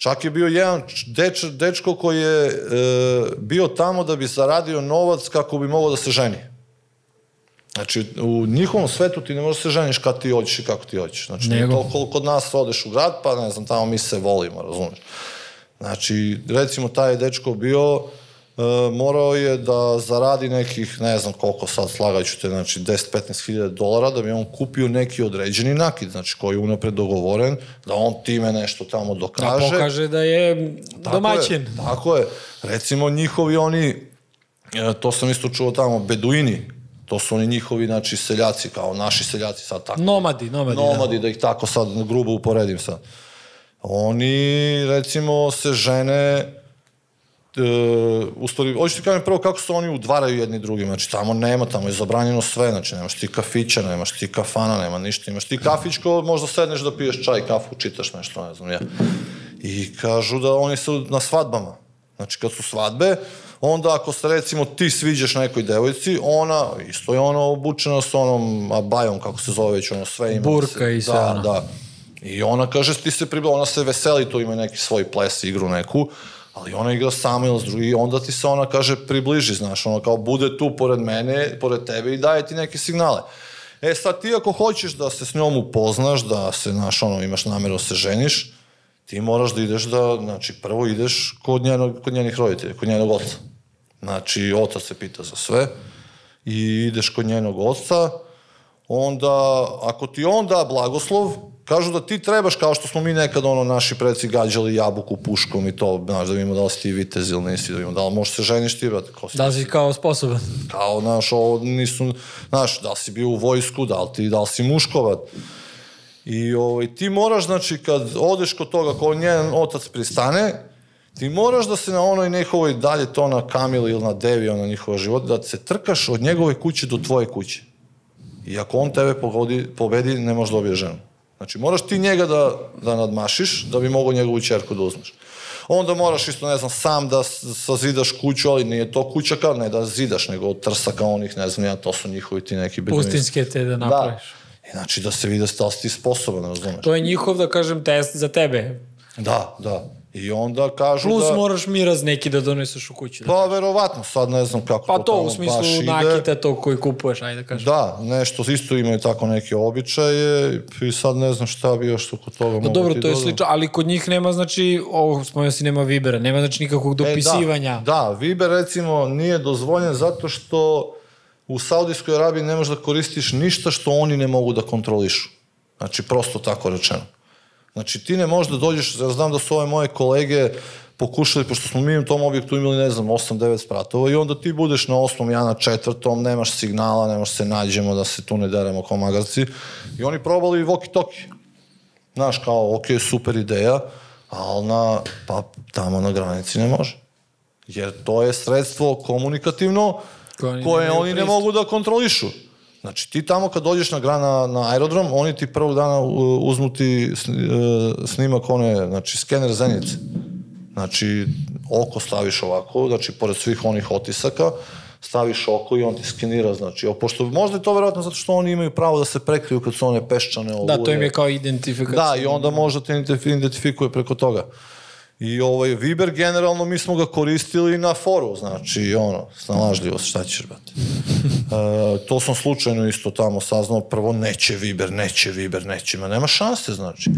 Čak je bio jedan dečko koji je bio tamo da bi zaradio novac kako bi mogao da se ženi. Znači, u njihovom svetu ti ne možeš se ženiš kad ti hoćeš i kako ti hoćeš. Znači, to kod nas odeš u grad, pa ne znam, tamo mi se volimo, razumeš. Znači, recimo, taj dečko bio, morao je da zaradi nekih, ne znam koliko sad slagaću te, znači $10-15 hiljada da bi on kupio neki određeni nakid, znači koji je unapred dogovoren, da on time nešto tamo dokaže. Da pokaže da je domaćin. Tako je. Recimo, njihovi oni, to sam isto čuo tamo, beduini, to su oni njihovi, znači, seljaci, kao naši seljaci sad tako. Nomadi, da ih tako sad grubo uporedim sad. Oni, recimo, se žene, u stvari, hoću ti kažem prvo kako se oni udvaraju jedni drugim, znači tamo nema, tamo je zabranjeno sve, znači nemaš ti kafića, nemaš ti kafana, nema ništa, imaš ti kafić ko možda sedneš da piješ čaj, kafu, čitaš nešto, ne znam ja. I kažu da oni su na svadbama, znači kad su svadbe, onda ako se recimo ti sviđaš nekoj devojci, ona, isto je ona obučena s onom abajom, kako se zove već, ono sve ima. Burka i sve. Da, da. I ona kaže, ti se pribila, ona se veseli, to ima neki svoj ples, igru neku, ali ona igra sama ili s drugi, onda ti se ona, kaže, približi, znaš, ona kao bude tu pored mene, pored tebe i daje ti neke signale. E sad ti ako hoćeš da se s njom upoznaš, da se, znaš, ono, imaš namjeru da se ženiš, ti moraš da ideš da, znači, prvo ideš kod njenih roditelja, kod njenog oca. Znači, otac se pita za sve i ideš kod njenog oca, onda, ako ti on da blagoslov, kažu da ti trebaš, kao što smo mi nekad ono naši preci gađali jabuku puškom i to, znaš, da vidimo da li si ti vitez ili nisi, da vidimo da li možeš se ženiš ti, brate. Da li si kao sposoban. Kao, znaš, ovo nisu, znaš, da li si bio u vojsku, da li si muško, brate. I ti moraš, znači, kad odeš kod toga, kao njen otac pristane, ti moraš da se na onoj nekoj, dalje to na Kamili ili na Devi, ona njihova života, da se trkaš od njegove kuće do tvoje kuće. I ako on tebe pobedi, ne možeš dobiti ženu. Znači, moraš ti njega da nadmašiš, da bi mogo njegovu čerku da uzmeš. Onda moraš isto, ne znam, sam da sazidaš kuću, ali nije to kuća kao ne da zidaš, nego od trsaka onih, ne znam, ja, to su njihovi ti neki beduini. Pustinjske te da napraviš. Da. Znači, da se vidi da si ti sposoban, razumeš. To je njihov, da kažem, test za tebe. Da, da. I onda kažu da... Plus moraš miraz neki da doneseš u kuću. Pa, verovatno, sad ne znam kako to tamo baš ide. Pa to, u smislu nakita to koji kupuješ, ajde da kažem. Da, nešto, isto imaju tako neke običaje i sad ne znam šta bi još kod toga mogu ti dodati. Dobro, to je slično, ali kod njih nema, znači, ovo smo još i nema Vibera, nema znači nikakvog dopisivanja. Da, Viber recimo nije dozvoljen zato što u Saudijskoj Arabiji ne možeš da koristiš ništa što oni ne mogu da kontrolišu. Znači, prosto tako rečeno. Znači, ti ne možeš da dođeš, ja znam da su ove moje kolege pokušali, pošto smo mi u tom objektu imali, ne znam, 8-9 spratova i onda ti budeš na 8, ja na 4, nemaš signala, ne možeš se nađemo da se tu ne deremo kao magarci. I oni probali walkie-talkie. Znaš, kao, ok, super ideja, ali tamo na granici ne može. jer to je sredstvo komunikativno koje oni ne mogu da kontrolišu. Znači, ti tamo kad dođeš na aerodrom, oni ti prvog dana uzmu ti snimak one, znači, skener zenice. Znači, oko staviš ovako, znači, pored svih onih otisaka, staviš oko i on ti skenira, znači, pošto možda je to verovatno zato što oni imaju pravo da se prekriju kad su one peščane oluje. Da, to im je kao identifikacija. Da, i onda možda te identifikuje preko toga. I ovaj Viber, generalno, mi smo ga koristili na foru, znači, ono, snalažljivost, šta ćeš, brate. To sam slučajno isto tamo saznao, prvo, neće Viber, ma nema šanse, znači.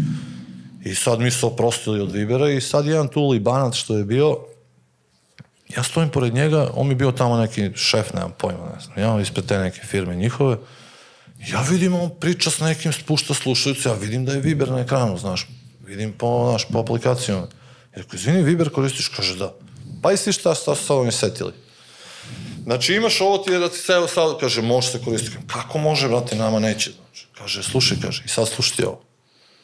I sad mi se oprostili od Vibera i sad jedan tu Libanac što je bio, ja stojim pored njega, on mi bio tamo neki šef, nemam pojma, ne znam, ja ispred te neke firme njihove, ja vidim, on priča s nekim, spušta slušalicu, ja vidim da je Viber na ekranu, znaš, vidim po aplikacijama. Jer ako, izvini, Viber koristiš, kaže da. Pa i svi šta su sad ovim setili. Znači, imaš ovo ti je da ti se evo sad, kaže, može se koristiti. Kako može, brate, nama neće. Kaže, slušaj, kaže, i sad slušaj ti ovo.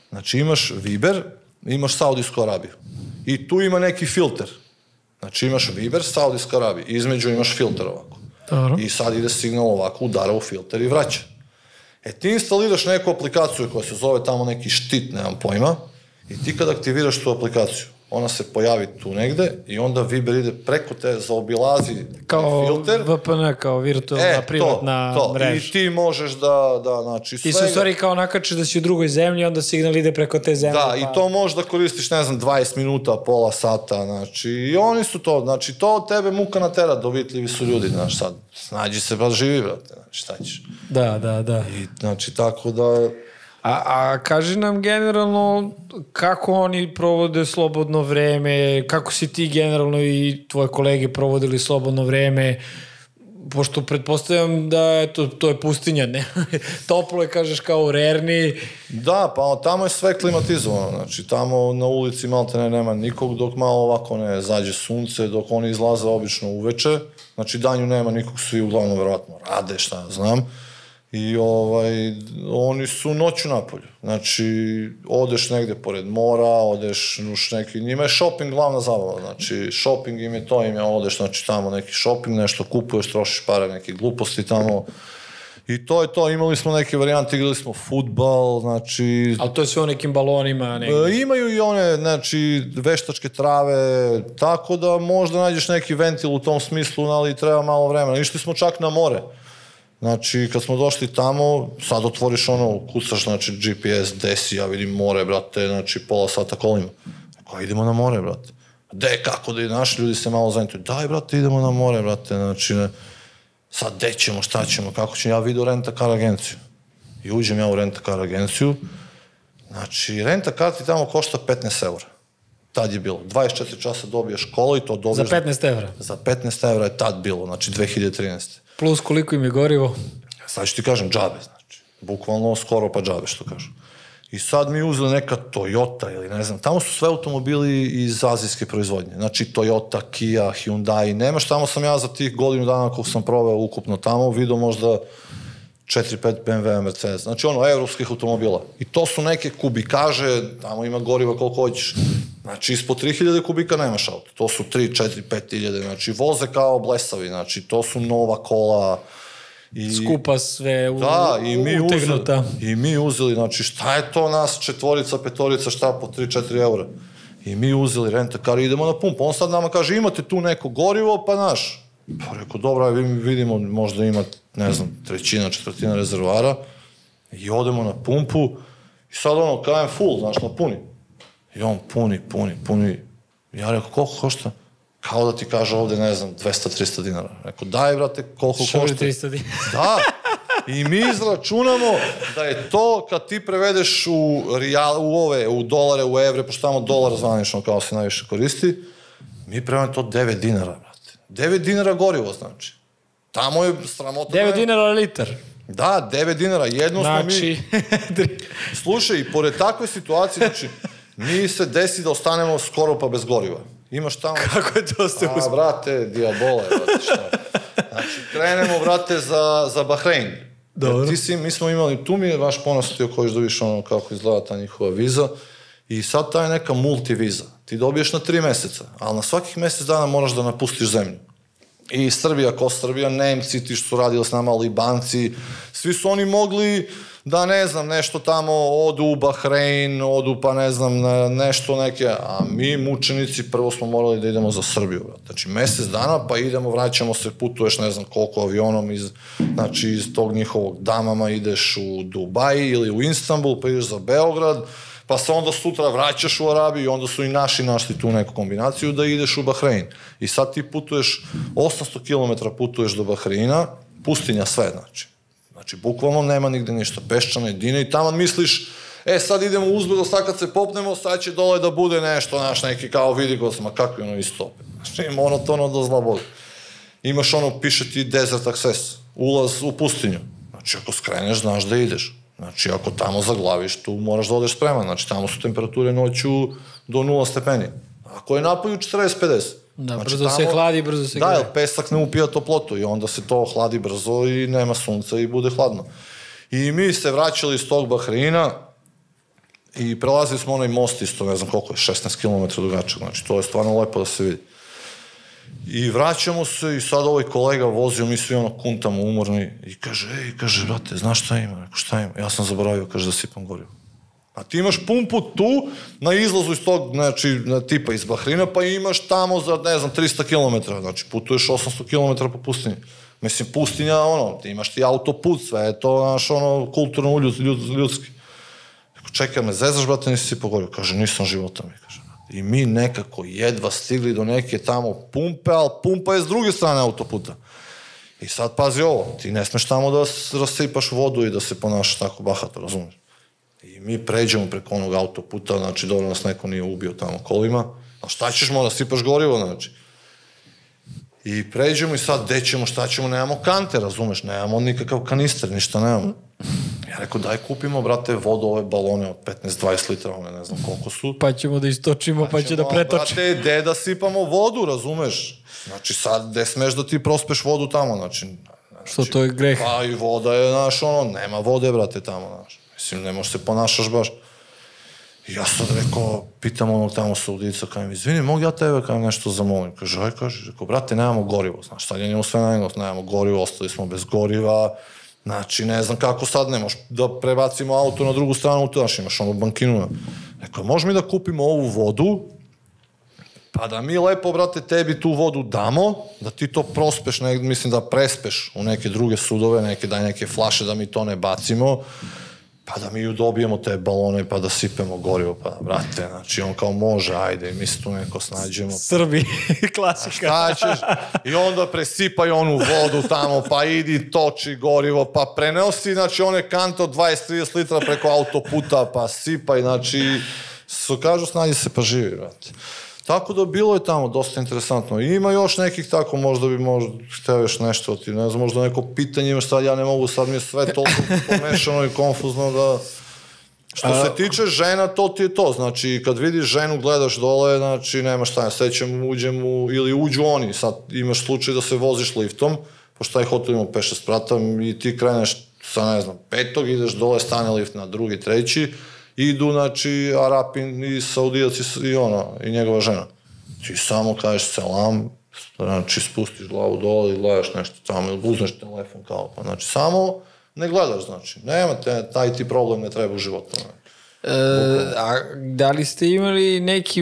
Znači, imaš Viber, imaš Saudijsku Arabiju. I tu ima neki filter. Znači, imaš Viber, Saudijska Arabija. Između imaš filter ovako. I sad ide signal ovako, udara u filter i vraća. E, ti instaliraš neku aplikaciju koja se zove tamo neki štit, nemam pojma, i ti kad aktiviraš tu aplikaciju, ona se pojavi tu negde i onda Viber ide preko te, zaobilazi filter. Kao VPN, kao virtualna, privatna mreža. I ti možeš da, znači, svega. Ti se u stvari kao nakačeš da si u drugoj zemlji, onda signal ide preko te zemlje. Da, i to možeš da koristiš, ne znam, 20 minuta, pola sata, znači, i oni su to, znači, to tebe muka natera, dovitljivi su ljudi, znači, sad, snađi se, brat, živi, brate, znači, šta ćeš. Da. I, znači, tako da... A kaži nam generalno kako oni provode slobodno vreme, kako si ti generalno i tvoje kolege provodili slobodno vreme, pošto pretpostavljam da to je pustinja, ne? Toplo je, kažeš, kao u Rerni. Da, pa tamo je sve klimatizovano, znači tamo na ulici maltene nema nikog dok malo ovako ne zađe sunce, dok oni izlaze obično uveče, znači danju nema nikog, svi uglavnom verovatno rade, šta znam. I oni su noću napolju, znači odeš negde pored mora, odeš nuš neki, njima je shopping glavna zabava, znači shopping im je to ime, odeš, znači, tamo neki shopping, nešto kupuješ, trošiš pare, neke gluposti tamo i to je to. Imali smo neke varijante, igrali smo futbal, znači... Ali to je sve o nekim balonima? Imaju i one, znači, veštačke trave, tako da možda nađeš neki ventil u tom smislu, ali treba malo vremena. Išli smo čak na more. Znači, kad smo došli tamo, sad otvoriš ono, kucaš, znači, GPS, desi, ja vidim more, brate, znači, pola sata kolima. Dakle, idemo na more, brate. De, kako da i naši ljudi se malo zanimaju. Daj, brate, idemo na more, brate, znači, sad de ćemo, šta ćemo, kako ćemo. Ja vidio rent-a-car agenciju. I uđem ja u rent-a-car agenciju. Znači, rent-a-car ti tamo košta 15 evra. Tad je bilo. 24 časa dobiješ kola i to dobiješ... Za 15 evra? Za 15 evra je tad bilo, znači, 2013. Plus koliko im je gorivo? Sad ću ti kažem, džabe, znači. Bukvalno skoro pa džabe, što kažu. I sad mi uzeli neka Toyota ili ne znam, tamo su sve automobili iz azijske proizvodnje. Znači Toyota, Kia, Hyundai, nemaš. Tamo sam ja za tih godinu dana koliko sam proveo ukupno tamo, vidio možda 4-5 BMW, Mercedes. Znači ono, evropskih automobila. I to su neke kubikaže, tamo ima goriva koliko hoćeš. Znači, ispod 3000 kubika nemaš auto. To su 3, 4, 5000. Znači, voze kao blesavi. Znači, to su nova kola. Skupa sve utegnuta. Da, i mi uzeli, znači, šta je to nas četvorica, petorica, šta po 3, 4 eura? I mi uzeli rent-a-car i idemo na pumpu. On sad nama kaže, imate tu neko gorivo, pa naš. Pa rekao, dobro, vidimo, možda ima, ne znam, trećina, četvrtina rezervara. I odemo na pumpu. I sad ono, kajem full, znači, napuni. I on puni. Ja rekao, koliko košta? Kao da ti kaže ovde, ne znam, 200-300 dinara. Rekao, daj, brate, koliko košta? 300 dinara. Da, i mi izračunamo da je to kad ti prevedeš u dolare, u evre, pošto tamo dolar zvanično kao se najviše koristi, mi prevedemo to 9 dinara, brate. 9 dinara gorivo, znači. Tamo je sramota... 9 dinara litar. Da, 9 dinara, jedno smo mi... Znači... Slušaj, i pored takve situacije, znači... Mi se desi da ostanemo skoro pa bez goriva. Imaš tamo... Kako je to ste uspili? A, brate, diabole, brate, šta? Znači, krenemo, brate, za Bahrein. Dobro. Mi smo imali, tu mi je vaš ponosio koji još dobiš ono kako izgleda ta njihova viza. I sad ta je neka multiviza. Ti dobiješ na 3 meseca, ali na svakih mjesec dana moraš da napustiš zemlju. I Srbija, Kosrbija, Nemci, ti što su radili s nama, Libanci, svi su oni mogli da ne znam, nešto tamo odu u Bahrein, odu pa ne znam, nešto neke, a mi mučenici prvo smo morali da idemo za Srbiju. Znači mjesec dana pa idemo, vraćamo se, putuješ ne znam koliko avionom iz, znači iz tog njihovog Damama ideš u Dubai ili u Istanbul, pa ideš za Beograd, pa se onda sutra vraćaš u Arabiju i onda su i naši našli tu neku kombinaciju da ideš u Bahrein. I sad ti putuješ, 800 km putuješ do Bahreina, pustinja sve znači. Znači, bukvalno nema nigde ništa, peščane dine i tamo misliš, e sad idemo uzbrdo, sad kad se popnemo, sad će dole da bude nešto, naš neki kao vidi gosma, kakvi ono istope. Znači, monotono do zla boga. Imaš ono, piše ti desert access, ulaz u pustinju. Znači, ako skreneš, znaš da ideš. Znači, ako tamo zaglaviš, tu moraš da odeš spreman. Znači, tamo su temperature noću do 0 stepeni. Ako je napolju 40-50. Da, brzo se hladi, brzo se greje. Da, jer pesak ne upija toplotu i onda se to hladi brzo i nema sunca i bude hladno. I mi se vraćali iz tog Bahreina i prelazili smo onaj most isto, ne znam koliko je, 16 km dugačak. Znači, to je stvarno lepo da se vidi. I vraćamo se i sad ovaj kolega vozio, mi svi ono kuntamo umorni i kaže, ej, kaže, brate, znaš šta ima? Rekao, šta ima? Ja sam zaboravio, kaže, da sipam gorivo. A ti imaš pumpu tu, na izlazu iz tog, znači, tipa iz Bahreina, pa imaš tamo za, ne znam, 300 km, znači, putuješ 800 km po pustinji. Mislim, pustinja, ono, ti imaš ti autoput, sve je to, znaš, ono, kulturno, ljudski. Rekao, čekaj, me zezaš, brate, nisi sipao gorivo. Kaže, nisam života mi, kaže. I mi nekako jedva stigli do neke tamo pumpe, ali pumpa je s druge strane autoputa. I sad pazi ovo, ti ne smeš tamo da rasipaš vodu i da se ponašaš tako bahato, razumiješ? I mi pređemo preko onog autoputa, znači dobro nas neko nije ubio tamo kolima, a šta ćeš mora, sipaš gorivo, znači. I pređemo i sad, gde ćemo, šta ćemo, nemamo kante, razumeš, nemamo nikakav kanister, ništa nemamo. Ja rekao, daj kupimo, brate, vodu, ove balone od 15-20 litra, one ne znam koliko su. Pa ćemo da istočimo, pa će da pretoči. Brate, gde da sipamo vodu, razumeš? Znači, sad, gde smeš da ti prospeš vodu tamo, znači... Što to je greh? Pa i voda je, znaš, ono, nema vode, brate, tamo, znaš. Mislim, ne možeš se ponašaš baš. I ja sad rekao, pitam onog tamo saudica, kaj mi, izvini, mogu ja tebe, kaj mi nešto zamolim? Kaže, aj, kaže, rekao, brate, nemamo gorivo, znaš, sad je njemu sve na engleski, nemamo gorivo, ostali smo bez goriva, znači, ne znam kako sad, ne moš da prebacimo auto na drugu stranu, to znaš, imaš ono bankinu. Rekao, može mi da kupimo ovu vodu, pa da mi lepo, brate, tebi tu vodu damo, da ti to prospeš, mislim da prespeš u neke druge sudove, neke daj neke flaše, da mi to ne bacimo, pa da mi ju dobijemo te balone, pa da sipemo gorivo, pa da, brate, znači, on kao može, ajde, mi se tu neko snađemo. Srbi, klasika. A šta ćeš? I onda presipaj onu vodu tamo, pa idi, toči gorivo, pa prenosi, znači, one kante od 20-30 litra preko autoputa, pa sipaj, znači, kažu, snađi se, pa živi, brate. Tako da bilo je tamo dosta interesantno. Ima još nekih tako, možda bi hteo još nešto ti, ne znam, možda neko pitanje imaš, sad ja ne mogu, sad mi je sve toliko pomešano i konfuzno da... Što se tiče žena, to ti je to. Znači, kad vidiš ženu, gledaš dole, znači, nema šta, ja sećam, uđem u... Ili uđu oni, sad imaš slučaj da se voziš liftom, pošto taj hotel ima 5-6 sprata i ti kreneš sa, ne znam, 5. ideš dole, stane lift na 2., 3. Idu, znači, Arapin i Saudijac i ona, i njegova žena. Ti samo kažeš selam, znači, spustiš glavu dole i gledaš nešto tamo, ili uzneš telefon kao pa. Znači, samo ne gledaš, znači. Nema te, taj ti problem ne treba u životu. A da li ste imali neki,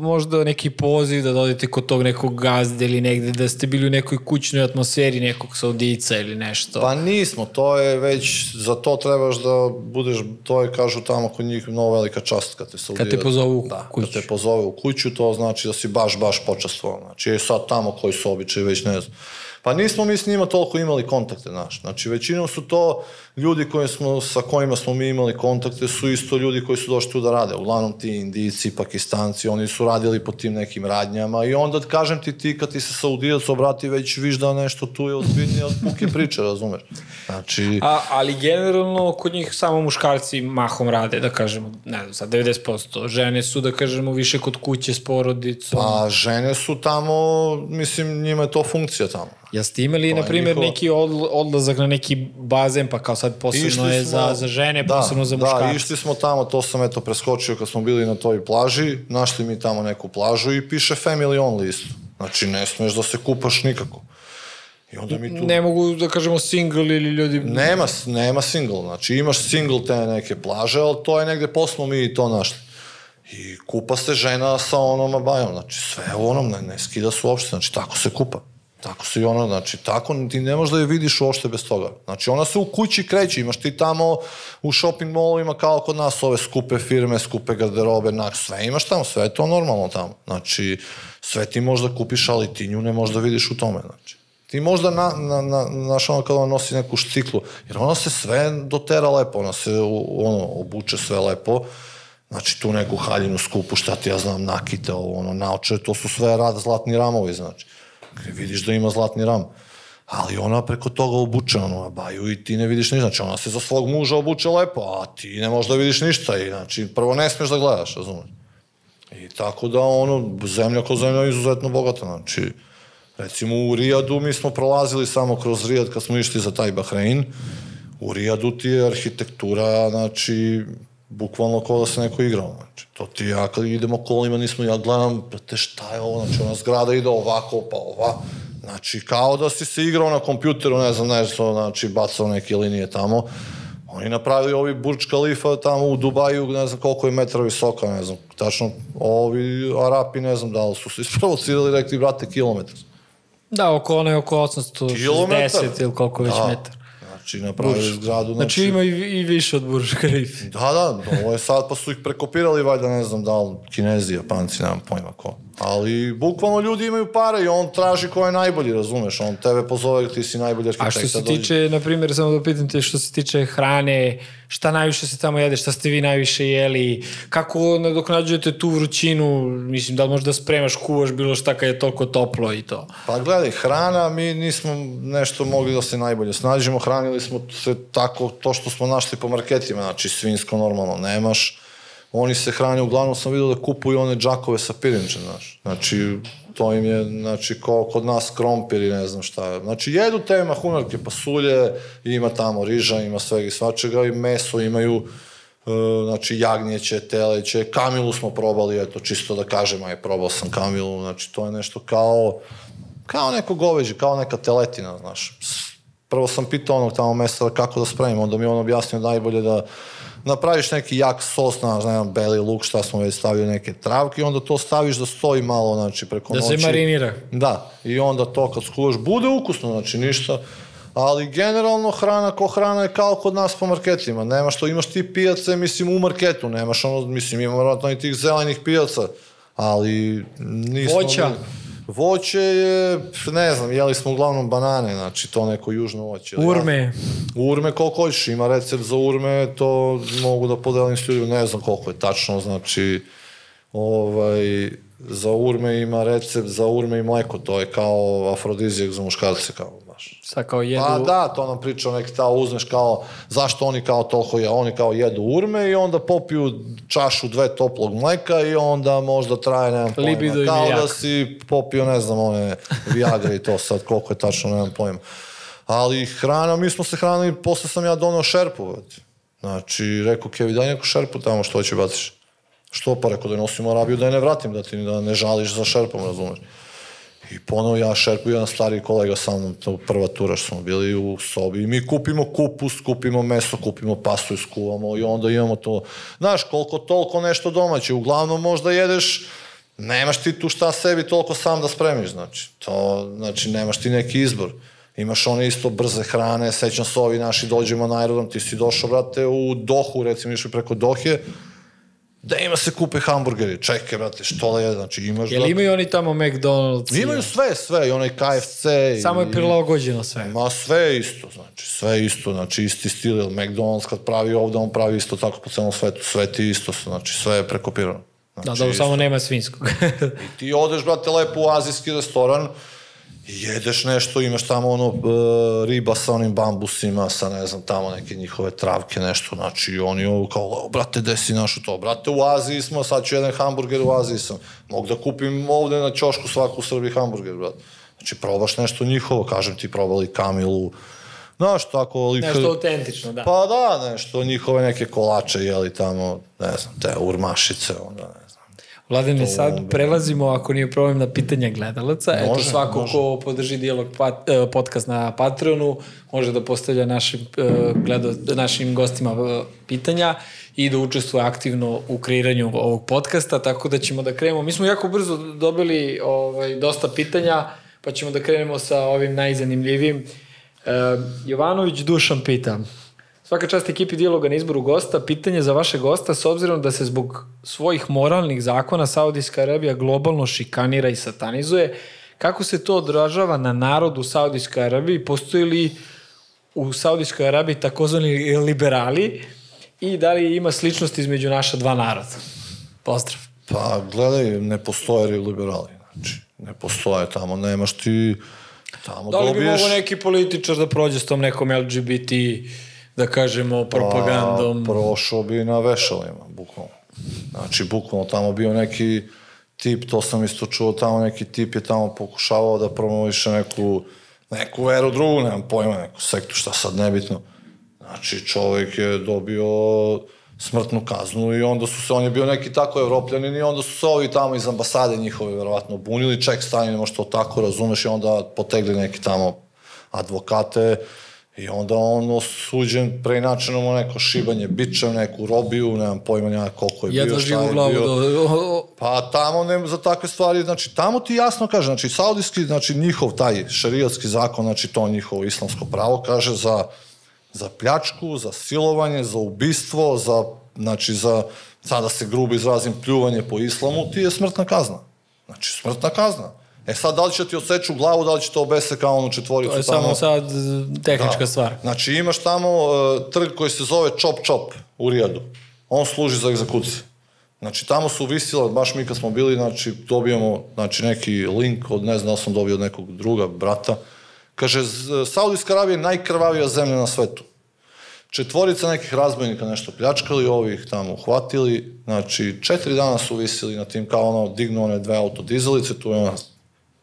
možda neki poziv da dodite kod tog nekog gazde ili negde, da ste bili u nekoj kućnoj atmosferi nekog Saudica ili nešto? Pa nismo, to je već, za to trebaš da budeš, to je, kažu tamo kod njih, mnogo velika čast kad te Saudija... Kad te pozovu u kuću. Da, kad te pozove u kuću, to znači da si baš počastvovan. Znači, je sad tamo koji su običaj, već ne znam. Pa nismo mi s njima toliko imali kontakte, znaš. Znači, većinom su to ljudi sa kojima smo mi imali kontakte, su isto ljudi koji su došli tu da rade. Uglavnom ti Indijci, Pakistanci, oni su radili po tim nekim radnjama i onda, kažem ti, kad ti se Saudijac obrati, već viš da nešto tu je ozbiljnije od puke priče, razumeš? Znači... Ali generalno, kod njih samo muškarci mahom rade, da kažemo, ne znam, sad 90%. Žene su, da kažemo, više kod kuće s porodicom. Pa, žene su tamo, mislim, njima je to funkcija tamo. Jeste imali, na primjer, neki odlazak na neki bazen, pa kao sad posebno je za žene, posebno za muškarce? Da, išli smo tamo, to sam eto preskočio kad smo bili na toj plaži, našli mi tamo neku plažu i piše family only isto. Znači, ne smeš da se kupaš nikako. Ne mogu da kažemo single ili ljudi... Nema single, znači imaš single te neke plaže, ali to je negde posmo mi to našli. I kupa se žena sa onom abajom, znači sve u onom, ne skida se uopšte, znači tako se kupa. Tako se i ona, znači tako ti ne možeš da je vidiš uopšte bez toga. Znači ona se u kući kreće, imaš ti tamo u shopping mallovima kao kod nas ove skupe firme, skupe garderobe, sve imaš tamo, sve je to normalno tamo. Znači sve ti možda kupiš, ali ti nju ne možeš da vidiš u tome, znači. Ti možda naš ono kada ona nosi neku štiklu, jer ona se sve dotera lepo, ona se obuče sve lepo, znači tu neku haljinu skupu, šta ti ja znam, nakite, naoče, to su sve zlatni ramovi, znači. Vidiš da ima zlatni ram, ali ona preko toga obuče ono abaju i ti ne vidiš ništa, znači ona se za svog muža obuče lepo, a ti ne možeš da vidiš ništa i znači prvo ne smiješ da gledaš, razumiješ. I tako da ono, zemlja ko zemlja je izuzetno bogata, znači recimo u Rijadu mi smo prolazili samo kroz Rijad kad smo išli za taj Bahrein, u Rijadu ti je arhitektura, znači bukvalno kao da se neko igrao, znači, to ti ja kad idemo kolima nismo, ja gledam, brate šta je ovo, znači ona zgrada ide ovako, pa ova, znači kao da si se igrao na kompjuteru, ne znam nešto, znači bacao neke linije tamo, oni napravili ovi Burj Khalifa tamo u Dubaju, ne znam koliko je metra visoka, ne znam, tačno ovi Arapi, ne znam da li su se isprovocirali, rekli, brate, kilometar. Da, oko ono je oko 860 ili koliko već metar. Znači, napravili zgradu... Znači, ima i više od Burj Khalifa. Da, ovo je sad, pa su ih prekopirali, valjda ne znam da li Kinezi, Japanci, nemam pojma ko. Ali, bukvalno, ljudi imaju pare i on traži ko je najbolji, razumeš? On tebe pozove, ti si najbolji arhitekta. A što se tiče, na primjer, samo da pitam te, što se tiče hrane, šta najviše se tamo jede, šta ste vi najviše jeli, kako nadoknađujete tu vrućinu, mislim, da li možda spremaš, kuvaš, bilo šta kad je toliko toplo i to? Pa gledaj, hrana, mi nismo nešto mogli da se najbolje snađemo, hranili smo se tako, to što smo našli po marketima, znači svinsko normalno nemaš, oni se hrane, uglavnom sam vidio da kupuju one džakove sa pirinčem, znači to im je, znači, kao kod nas krompir i ne znam šta. Znači, jedu te mahunarke, pasulje, ima tamo riža, ima svega i svačega, i meso imaju, znači, jagnjeće, teleće, kamilu smo probali, eto, čisto da kažem, aj, probao sam kamilu, znači, to je nešto kao neko goveđe, kao neka teletina, znaš. Prvo sam pitao onog tamo mestara kako da spremimo, onda mi je on objasnio najbolje da napraviš neki jak sos, znam, beli luk, šta smo već stavili, neke travke i onda to staviš da stoji malo, znači, preko noći. Da se marinira. Da, i onda to kad skuvaš, bude ukusno, znači, ništa, ali generalno hrana ko hrana je kao kod nas po marketima, nemaš to, imaš ti pijace, mislim, u marketu, nemaš ono, mislim, ima vjerojatno i tih zelenih pijaca, ali nismo... Voća. Voće je, ne znam, jeli smo uglavnom banane, znači to neko južno voće. Urme. Urme koliko hoćeš, ima recept za urme, to mogu da podelim s ljudima, ne znam koliko je tačno, znači za urme ima recept za urme i mleko, to je kao afrodizijak za muškarce, kao baš. Sad kao jedu... Pa da, to nam priča neki ta, uzmeš kao, zašto oni kao toliko je, oni kao jedu urme i onda popiju čašu dve toplog mleka i onda možda traje, nemam pojma, kao da si popio, ne znam, one viagre i to sad, koliko je tačno, nemam pojma. Ali hrana, mi smo se hranili, posle sam ja donao šerpu, znači, rekao Kevi, daj neku šerpu tamo, što hoće baciš? Što pa, rekao da je nosim Arabiju, da je ne vratim, da ne žališ za šerpom, razumeš. I ponovo ja šerpu, jedan stari kolega sa mnom, prva tura što smo bili u sobi, i mi kupimo kupus, kupimo meso, kupimo pasulj, skuvamo i onda imamo to, znaš, koliko toliko nešto domaće, uglavnom možda jedeš, nemaš ti tu šta sebi toliko sam da spremiš, znači nemaš ti neki izbor. Imaš one isto brze hrane, sećam se ovi naši, dođemo na aerodrom, ti si došao, brate, u Dohu, recimo išli preko Dohe, da ima se kupe hamburgeri, čekaj, brate, što da je, znači imaš... Jel imaju oni tamo McDonald's? Imaju sve, i onaj KFC... Samo je prilagođeno sve. Ma sve isto, znači isti stil, jer McDonald's kad pravi ovde, on pravi isto tako po celom svetu, sve ti isto, znači sve je prekopirano. Da, dobro, samo nema svinjskog. I ti odeš, brate, lepo u azijski restoran, jedeš nešto, imaš tamo ono riba sa onim bambusima, sa ne znam tamo neke njihove travke, nešto, znači oni ovo kao, brate, gde si našo to, brate, u Aziji smo, sad ću jedan hamburger, u Aziji sam, mogu da kupim ovde na ćošku svaku u Srbiji hamburger, brate. Znači, probaš nešto njihovo, kažem ti, probali Kamilu, znaš, tako... Nešto autentično, da. Pa da, nešto, njihove neke kolače, jeli tamo, ne znam, te urmašice, onda ne znam. Vladane, sad prelazimo, ako nije problem, na pitanja gledalaca. Eto, svako ko podrži Dijalog podcast na Patreonu, može da postavlja našim gostima pitanja i da učestvuje aktivno u kreiranju ovog podcasta, tako da ćemo da krenemo. Mi smo jako brzo dobili dosta pitanja, pa ćemo da krenemo sa ovim najzanimljivijim. Jovanović Dušan pita: svaka čast ekipi Dijaloga na izboru gosta, pitanje za vaše gosta, s obzirom da se zbog svojih moralnih zakona Saudijska Arabija globalno šikanira i satanizuje, kako se to odražava na narod u Saudijskoj Arabiji? Postoji li u Saudijskoj Arabiji takozvani liberali i da li ima sličnosti između naša dva naroda? Pozdrav. Pa gledaj, ne postoje liberali, znači ne postoje tamo, nemaš ti tamo. Da li bi mogo neki političar da prođe s tom nekom LGBT, da kažemo, propagandom? Prošao bi na vešalima, bukvalno. Znači, bukvalno tamo bio neki tip, to sam isto čuo, tamo neki tip je tamo pokušavao da promoviše neku veru drugu, nemam pojma, neku sektu, šta sad, nebitno. Znači, čovjek je dobio smrtnu kaznu i onda su se, on je bio neki tako evropljanin i onda su se ovi tamo iz ambasade njihove verovatno bunili, ček stanje, nemaš to tako, razumeš, i onda potegli neki tamo advokate i onda on osuđen preinačenom u neko šibanje bičem, neku robiju, nemam pojma koliko je bio, šta je bio. Pa tamo za takve stvari, znači tamo ti jasno kaže, znači saudijski, znači njihov taj šerijatski zakon, znači to njihovo islamsko pravo kaže za pljačku, za silovanje, za ubistvo, znači za, sada se grubo izrazim, pljuvanje po islamu, ti je smrtna kazna. Znači, smrtna kazna. E sad, da li će ti odseču glavu, da li će to obese kao onu četvoricu tamo? To je samo sad tehnička stvar. Znači, imaš tamo trg koji se zove Chop Chop u Rijadu. On služi za egzekuciju. Znači, tamo su visile, baš mi kad smo bili, znači, dobijamo neki link, ne znam da sam dobio od nekog druga brata, kaže, Saudijska Arabija je najkrvavija zemlja na svetu. Četvorica nekih razbojnika nešto pljačkali, ovi ih tamo uhvatili, znači 4 dana su visili na tim, kao ono, dignu one 2 autodizelice,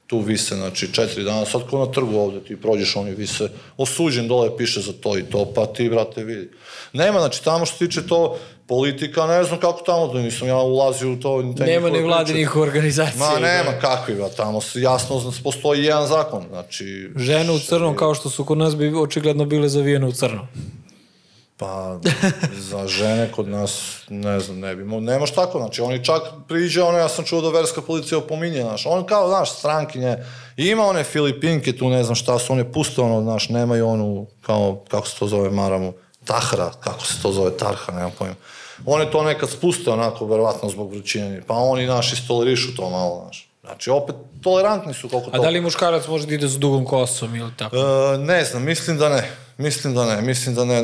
tu vise, znači 4 dana, sad kao na trgu ovde, ti prođeš, oni vise, osuđen dole piše za to i to, pa ti, brate, vidi. Nema, znači, tamo što tiče to politika, ne znam kako tamo, nisam ja ulazio u to. Nema ni vladinih organizacija. Ma nema, kakviva, tamo jasno postoji jedan zakon, znači... Žene u crnom, kao što su kod nas bi očigledno bile zavijene u crnom. Pa, za žene kod nas, ne znam, ne bi, nemaš tako, znači, oni čak priđe, ono, ja sam čuo da verska policija opominje, znaš, on kao, znaš, strankinje, ima one Filipinke tu, ne znam šta su, one puste, ono, znaš, nemaju onu, kao, kako se to zove, maramu, tahra, kako se to zove, tarha, nemam pojma, one to nekad spuste, onako, verovatno, zbog vrućine, pa oni, znaš, istolerišu to malo, znaš. Znači, opet, tolerantni su koliko to... A da li muškarac može da ide s dugom kosom ili tako? Ne znam, mislim da ne,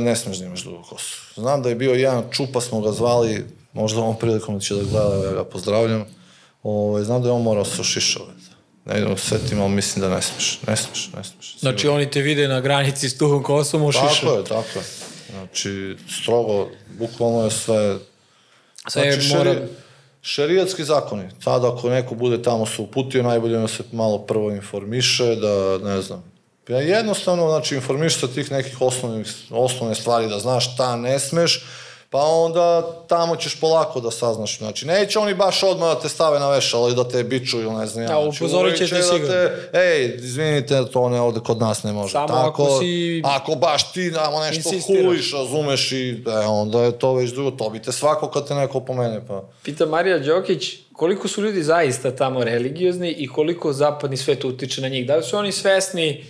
ne smeš da imaš dugu kosu. Znam da je bio jedan Čupa, smo ga zvali, možda ovom prilikom će da gleda, ja ga pozdravljam, znam da je on morao se ošišavati. Ne idem svetim, ali mislim da ne smeš. Znači, oni te vide na granici s dugom kosom ošišavati. Tako je. Znači, strogo, bukvalno je sve... Znači, šerijatski zakoni, tada ako neko bude tamo se uputio, najbolje da se malo prvo informiše, da ne znam. Jednostavno, znači, informiš se tih nekih osnovne stvari, da znaš šta ne smeš, pa onda tamo ćeš polako da saznaš. Znači, neće oni baš odmah da te stave na vešala, ali da te biču ili ne znam. Da, upozorit će ti sigurno. Ej, izvinite, to ne ovde kod nas ne može. Samo ako si... Ako baš ti namo nešto huliš, razumeš, i onda je to već drugo. To bi te svako kad te neko pomene. Pita Marija Đokić, koliko su ljudi zaista tamo religiozni i koliko zapadni svet utiče na njih? Da li su oni svesni,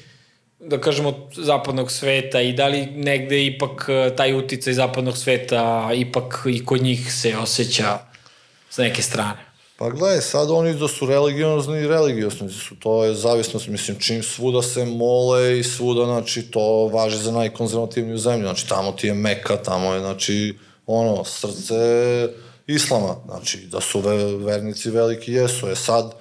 da kažemo, zapadnog sveta i da li negde ipak taj uticaj zapadnog sveta ipak i kod njih se osjeća s neke strane? Pa gledaj, sad oni da su religiozni i religiosnici su, to je zavisnost, mislim, čim svuda se mole i svuda, znači, to važi za najkonzervativniju zemlju, znači, tamo ti je Meka, tamo je, znači, ono, srce islama, znači, da su vernici veliki, jesu, je sad...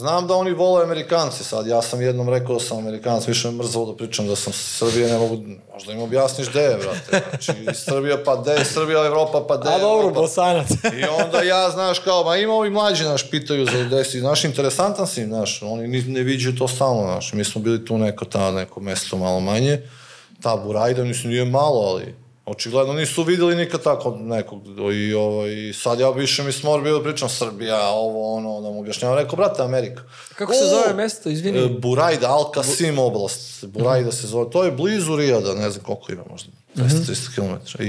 Znam da oni vole Amerikanci sad, ja sam jednom rekao da sam Amerikanac, više me mrzalo da pričam da sam Srbije, ne mogu, možda im objasniš gde je, brate, znači Srbija pa gde je, Srbija, Evropa pa gde je. A dobro, Bosanac. I onda ja, znaš, kao, ma ima ovi mlađi, znaš, pitaju za gde si, znaš, interesantan si im, znaš, oni ne viđaju to stalno, znaš, mi smo bili tu neko mesto malo manje, ta Burajda, mislim, nije malo, ali očigledno nisu videli nikad tako nekog i sad ja više mi smor bio pričam Srbija, ovo ono, da mu objašnjava, rekao, brate, Amerika. Kako se zove mesto, izvini? Burajda, Al-Kasim oblast, Burajda se zove, to je blizu Rijada, ne znam koliko ima, možda 200-300 km.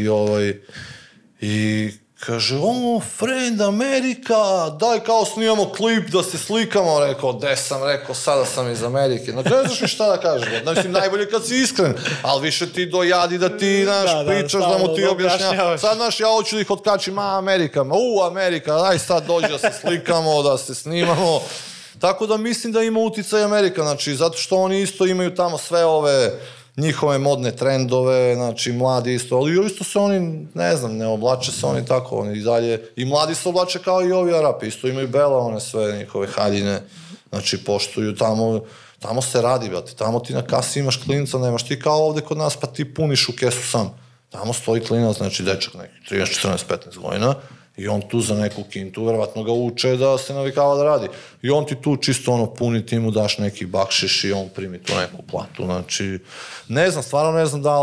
I kaže, o, friend, Amerika, daj kao snijamo klip da se slikamo, rekao, gde sam, rekao, sada sam iz Amerike. Znači, ne znaš mi šta da kažeš, mislim, najbolje kad si iskren, ali više ti dojadi da ti, znaš, pričaš, da mu ti objašnjavaš. Sad, znaš, ja hoću da ih otkačim, a, Amerika, Amerika, daj sad dođi da se slikamo, da se snimamo. Tako da mislim da ima uticaj Amerika, znači, zato što oni isto imaju tamo sve ove njihove modne trendove, znači mladi isto, ali isto se oni, ne znam, ne oblače se oni tako, oni i dalje, i mladi se oblače kao i ovi Arapi, isto imaju bela one sve njihove haljine, znači poštuju tamo, tamo se radi, brate, tamo ti na kasi imaš klinca, nemaš ti kao ovde kod nas, pa ti puniš u kesu sam, tamo stoji klinac, znači dečak neki, 13, 14, 15 godina, i on tu za neku kintu, verovatno ga uče da se navikava da radi. I on ti tu čisto ono puni, ti mu daš neki bakšiš i on primi tu neku platu. Znači, ne znam, stvarno ne znam da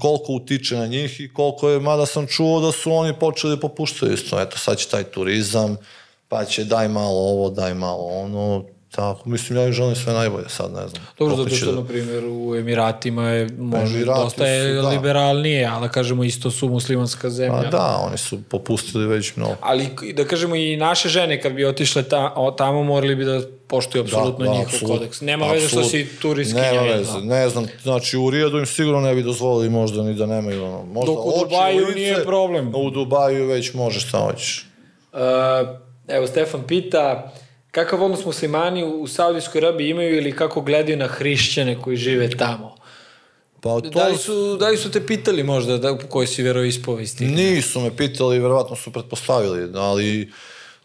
koliko utiče na njih i koliko je, mada sam čuo da su oni počeli popuštati isto. Eto, sad će taj turizam, pa će daj malo ovo, daj malo ono. Tako, mislim, ja im želim sve najbolje sad, ne znam. Dobro, zato što, na primjer, u Emiratima je dosta liberalnije, ali da kažemo, isto su muslimanska zemlja. Da, oni su popustili već mnogo. Ali, da kažemo, i naše žene, kad bi otišle tamo, morali bi da poštuju apsolutno njihov kodeks. Nema veze što si turistkinja. Nema veze, ne znam, znači u Rijadu im sigurno ne bi dozvolili možda ni da nemaju ono. Dok u Dubaju nije problem. U Dubaju već možeš šta hoćeš. Evo, Stefan pita kakav odnos muslimani u Saudijskoj Arabiji imaju ili kako gledaju na hrišćane koji žive tamo? Da li su te pitali možda koji si veroispovesti? Nisu me pitali, verovatno su pretpostavili, ali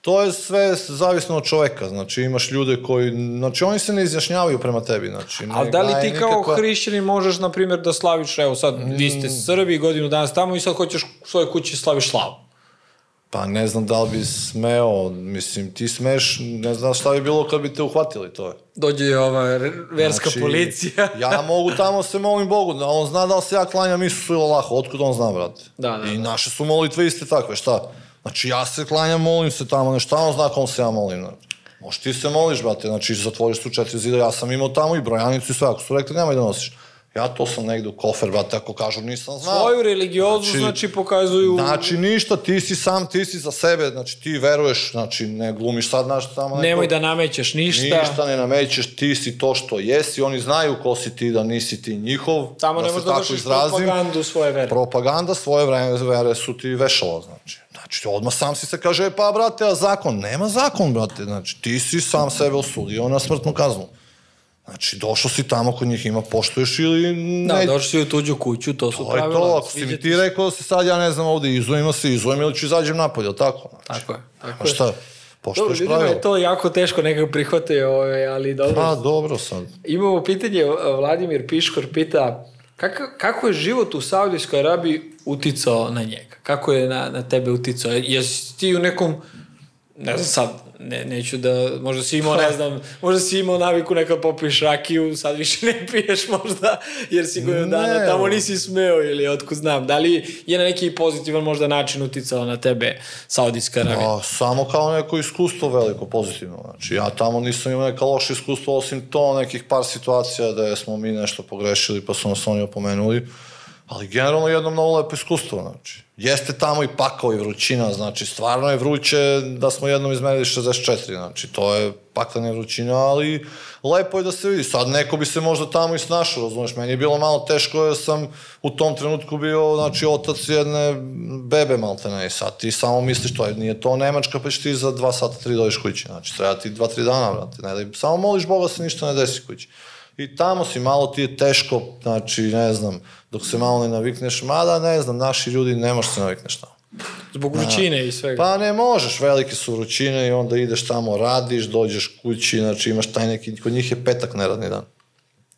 to je sve zavisno od čoveka, znači imaš ljude koji, znači oni se ne izjašnjavaju prema tebi. Ali da li ti kao hrišćani možeš, na primjer, da slaviš, evo sad, vi ste Srbi, godinu danas tamo i sad hoćeš u svojoj kući slaviš slavu? Pa ne znam da li bi smeo, mislim, ti smeš, ne znam šta bi bilo kad bi te uhvatili, to je. Dođe ova verska policija. Ja mogu tamo se molim Bogu, on zna da li se ja klanjam Isusu ili Allahu, otkud on zna, brate. I naše su molitve iste takve, šta? Znači ja se klanjam, molim se tamo, šta on zna kako se ja molim. Možda ti se moliš, brate, znači zatvoriš tu 4 zida, ja sam imao tamo i brojanicu i sve, ako su rekli nemaj da nosiš. Ja to sam negde u kofer, brate, ako kažu nisam znao. Svoju religiozu, znači, pokazuju. Znači, ništa, ti si sam, ti si za sebe, znači, ti veruješ, znači, ne glumiš sad naš tamo neko. Nemoj da namećeš ništa. Ništa ne namećeš, ti si to što jesi, oni znaju ko si ti, da nisi ti njihov. Tamo ne možda vršiš propagandu svoje vere. Propaganda svoje vere su ti vešala, znači. Znači, odmah sam si se kaže, pa, brate, a zakon? Nema zakon, brate, znači, ti si sam sebe osudio na smrtnu kaznu. Znači, došao si tamo kod njih ima, poštuješ ili ne. Da, došao si u tuđu kuću, to su pravila. To je to, ako si mi ti rekao da se sad, ja ne znam, ovde izujem ili ću izađem napolje, ili tako? Tako je. A šta, poštuješ pravila? Dobro, ljudima je to jako teško nekako prihvataju, ali dobro. Pa, dobro sad. Imamo pitanje, Vladimir Piškor pita, kako je život u Saudijskoj Arabiji uticao na njega? Kako je na tebe uticao? Jesi ti u nekom, ne znam sad, neću da, možda si imao, ne znam, možda si imao naviku nekad popiješ rakiju, sad više ne piješ možda, jer si godinu dana tamo nisi smeo ili otko znam. Da li je na neki pozitivan možda način uticao na tebe Saudijska Arabija? Samo kao neko iskustvo veliko pozitivno. Znači, ja tamo nisam imao neka loša iskustva, osim to nekih par situacija da smo mi nešto pogrešili pa su nas oni opomenuli. Ali generalno jednom novo lepo iskustvo, znači. Jeste tamo i pakao i vrućina, znači stvarno je vruće da smo jednom izmerili 64, znači to je paklanje vrućina, ali lepo je da se vidi. Sad neko bi se možda tamo i snašao, razumiješ, meni je bilo malo teško jer sam u tom trenutku bio, znači, otac jedne bebe maltene i sad ti samo misliš to, nije to Nemačka, pa ti za 2 sata 3 dođeš kući, znači treba ti 2-3 dana, brate, samo moliš Boga se ništa ne desi kući. I tamo si, malo ti je teško, znači, ne znam, dok se malo ne navikneš, mada, ne znam, naši ljudi ne možeš se navikneš tamo. Zbog vrućine i svega. Pa ne možeš, velike su vrućine i onda ideš tamo, radiš, dođeš kući, znači imaš taj neki, kod njih je petak neradni dan.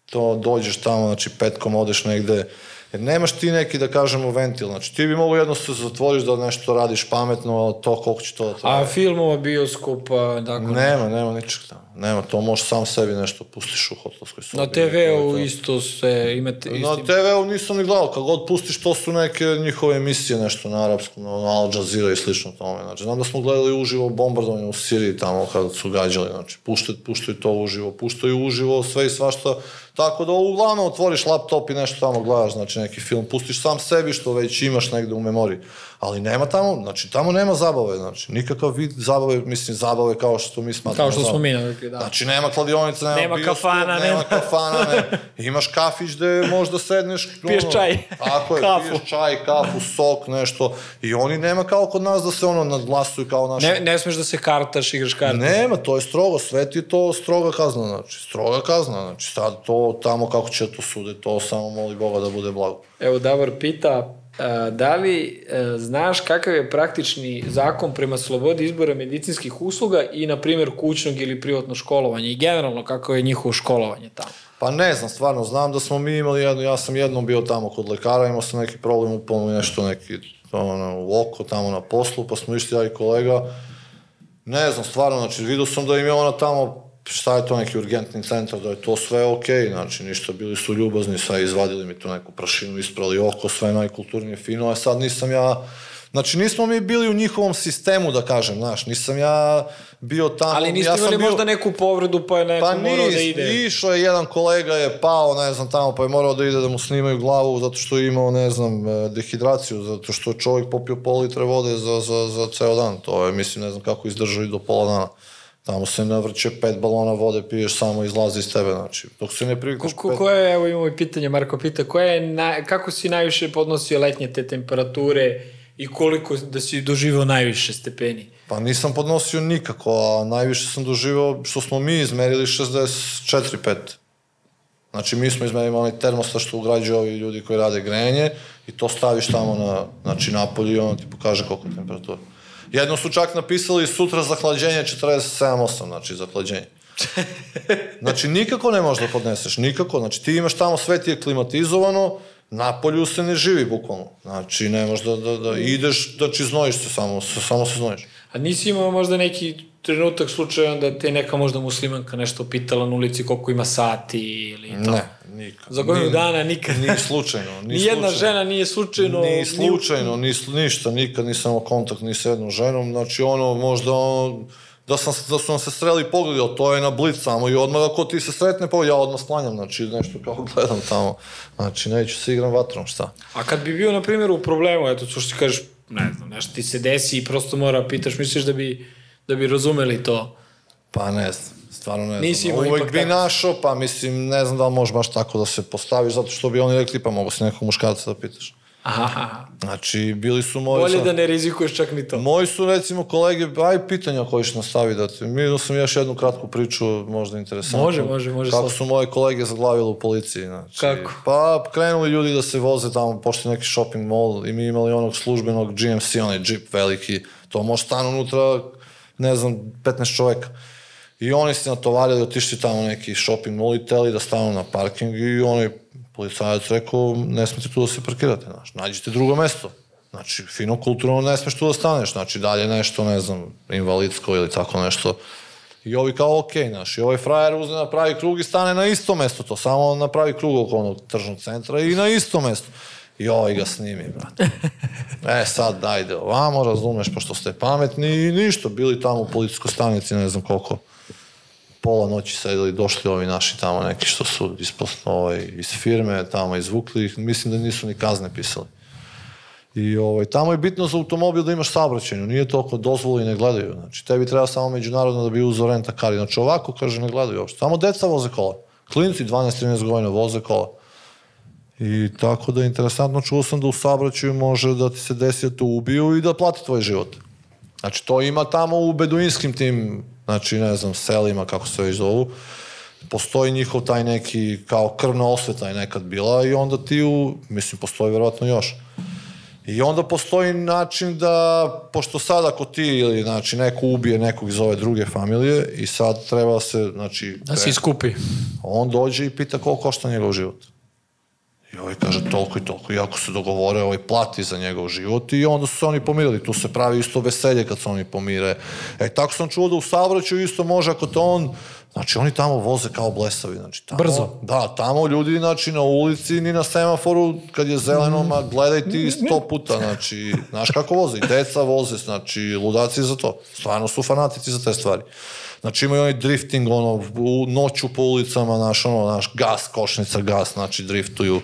To dođeš tamo, znači petkom odeš negde, jer nemaš ti neki, da kažemo, ventil, znači ti bi mogo jedno se zatvoriš da nešto radiš pametno, to koliko će to... A filmova, bioskopa, dakle... Nema ničeg tamo, nema, to možeš sam sebi nešto pustiš u hotelskoj sobi. Na TV-u isto se imate... Na TV-u nisam ni gledao, kad god pustiš to su neke njihove emisije, nešto na arapskom, na Al Jazeera i slično tome, znači znam da smo gledali uživo bombardovanje u Siriji tamo kada su gađali, znači puštaju to uživo, puštaju uživo, sve i svašta. Tako da uglavnom otvoriš laptop i nešto tamo gledaš, znači neki film, pustiš sam sebi što već imaš negde u memoriji, ali nema tamo, znači tamo nema zabave, znači nikakav vid zabave, mislim zabave kao što mi smatramo. Kao što smo mi navikli, da. Znači nema kladionica, nema bioskopa, nema kafana, imaš kafić gde možda sedneš, piješ čaj, piješ čaj, kafu, sok, nešto, i oni nema kao kod nas da se ono nadglasuju kao naše. Ne smeš da se kartaš, igraš karte. Nema, to je strogo, sve ti je to stroga kazna, znači stroga kazna, znači sad to tamo kako će to sude, to samo moli Boga da bude blago. Evo, Davor pita, da li znaš kakav je praktični zakon prema slobodi izbora medicinskih usluga i, na primjer, kućnog ili privatno školovanje i generalno kako je njihovo školovanje tamo? Pa ne znam, stvarno, znam da smo mi imali jedno, ja sam jednom bio tamo kod lekara, imao sam neki problem, upao mi nešto neki u oko tamo na poslu, pa smo išli ja i kolega, ne znam, stvarno, znači, vidio sam da im je ona tamo šta je to neki urgentni centar, da je to sve okej, znači ništa, bili su ljubazni, sve izvadili mi tu neku prašinu, isprali oko, sve najkulturnije, fino, a sad nisam ja, znači nismo mi bili u njihovom sistemu, da kažem, znaš, nisam ja bio tamo. Ali niste imali možda neku povredu pa je neko morao da ide? Pa išao je, jedan kolega je pao, ne znam, tamo pa je morao da ide da mu snimaju glavu zato što je imao, ne znam, dehidraciju, zato što je čovjek popio pol litre vode za ceo dan, to je, mislim, ne znam kako izdržao i do pola dana. Tamo se navrće 5 balona vode, piješ, samo izlazi iz tebe, znači, dok se ne privikneš... Evo imamo i pitanje, Marko pita, kako si najviše podnosio letnje te temperature i koliko da si doživao najviše stepeni? Pa nisam podnosio nikako, a najviše sam doživao, što smo mi izmerili, 64,5. Znači, mi smo izmerili onaj termostat što ugrađuju ovi ljudi koji rade grejanje i to staviš tamo napolju i ono ti pokaže koliko je temperatura. Jednom su čak napisali sutra zahlađenje 47,8, znači zahlađenje. Znači nikako ne možda podneseš, nikako, znači ti imaš tamo, sve ti je klimatizovano, na polju se ne živi bukvalno, znači ne možda da ideš, znači znojiš se samo se znojiš. A nisi imao možda neki trenutak slučaja da te neka možda muslimanka nešto pitala na ulici koliko ima sati ili to? Ne, nikad. Za godinu dana nikad? Nije slučajno. Nijedna žena nije slučajno? Nije slučajno, ništa, nikad nisam imao kontakt ni sa jednom ženom, znači ono možda da su nam se sreli pogledi, ali to je na blic samo i odmah ako ti se sretne pogledi, ja odmah slanjam, znači nešto kao gledam tamo, znači neću se igram vatrom, šta. A kad bi bio na primjer u problemu, eto što ti kažeš, ne znam, nešto ti se desi i prosto mora, pitaš, misliš da bi razumeli to? Pa ne znam, stvarno ne znam. Uvijek bi našao, pa mislim, ne znam da li možeš baš tako da se postaviš, zato što bi oni rekli, pa mogu se nekog muškarca da pitaš. Znači, bili su moji... Bolje da ne rizikuješ čak ni to. Moji su, recimo, kolege, aj pitanja koji ćeš nastavi da ti... Imao sam još jednu kratku priču, možda interesantno. Može. Kako su moje kolege zaglavili u policiji, znači. Kako? Pa, krenuli ljudi da se voze tamo, pošto neki shopping mall, i mi imali onog službenog GMC, onaj džip veliki, to može stan unutra, ne znam, 15 čoveka. I oni se natovarili, otišli tamo neki shopping mall i teli da stanu na parking i onaj policajac rekao, ne smete tu da se parkirate, znaš, nađite drugo mesto. Znači, fino kulturno ne smeš tu da staneš, znači, dalje nešto, ne znam, invalidsko ili tako nešto. I ovi kao, okej, znaš, i ovaj frajer uzne na pravi krug i stane na isto mesto, to samo na pravi krug oko onog tržnog centra i na isto mesto. I ovaj ga snimi, brate. E, sad dajde ovamo, razumeš, pošto ste pametni i ništa, bili tamo u policijskoj stanici, ne znam koliko, pola noći sedeli, došli ovi naši tamo neki što su iz firme, tamo izvukli ih, mislim da nisu ni kazne pisali. I tamo je bitno za automobil da imaš saobraćajnu, nije to oko dozvoli i ne gledaju, znači tebi treba samo međunarodno da bi uzeo renta kar, znači ovako, kaže, ne gledaju uopšte, samo deca voze kola, klinci 12-13 godina voze kola. I tako da je interesantno, čuo sam da u saobraćaju može da ti se desi da te ubiju i da plati tvoj život. Znači to ima tamo u beduinskim tim, znači ne znam, selima, kako se već zovu, postoji njihov taj neki, kao krvna osveta je nekad bila i onda ti mislim, postoji verovatno još. I onda postoji način da, pošto sad ako ti ili neko ubije nekog iz ove druge familije i sad treba se, znači... Da se iskupi. On dođe i pita koliko košta njegov život. I ovaj kaže toliko i toliko. I ako se dogovore, ovaj plati za njegov život i onda su se oni pomirili. Tu se pravi isto veselje kad se oni pomire. E, tako sam čuo da u saobraćaju isto može ako te on... Znači, oni tamo voze kao blesavi. Brzo. Da, tamo ljudi, znači, na ulici ni na semaforu, kad je zeleno, ma gledaj ti 100 puta, znači, znaš kako voze, i deca voze, znači, ludaci za to. Stvarno su fanatici za te stvari. Znači, imaju oni drifting, ono, noću po ulicama, znaš, ono, znaš, gas, košnica, gas, znači, driftuju.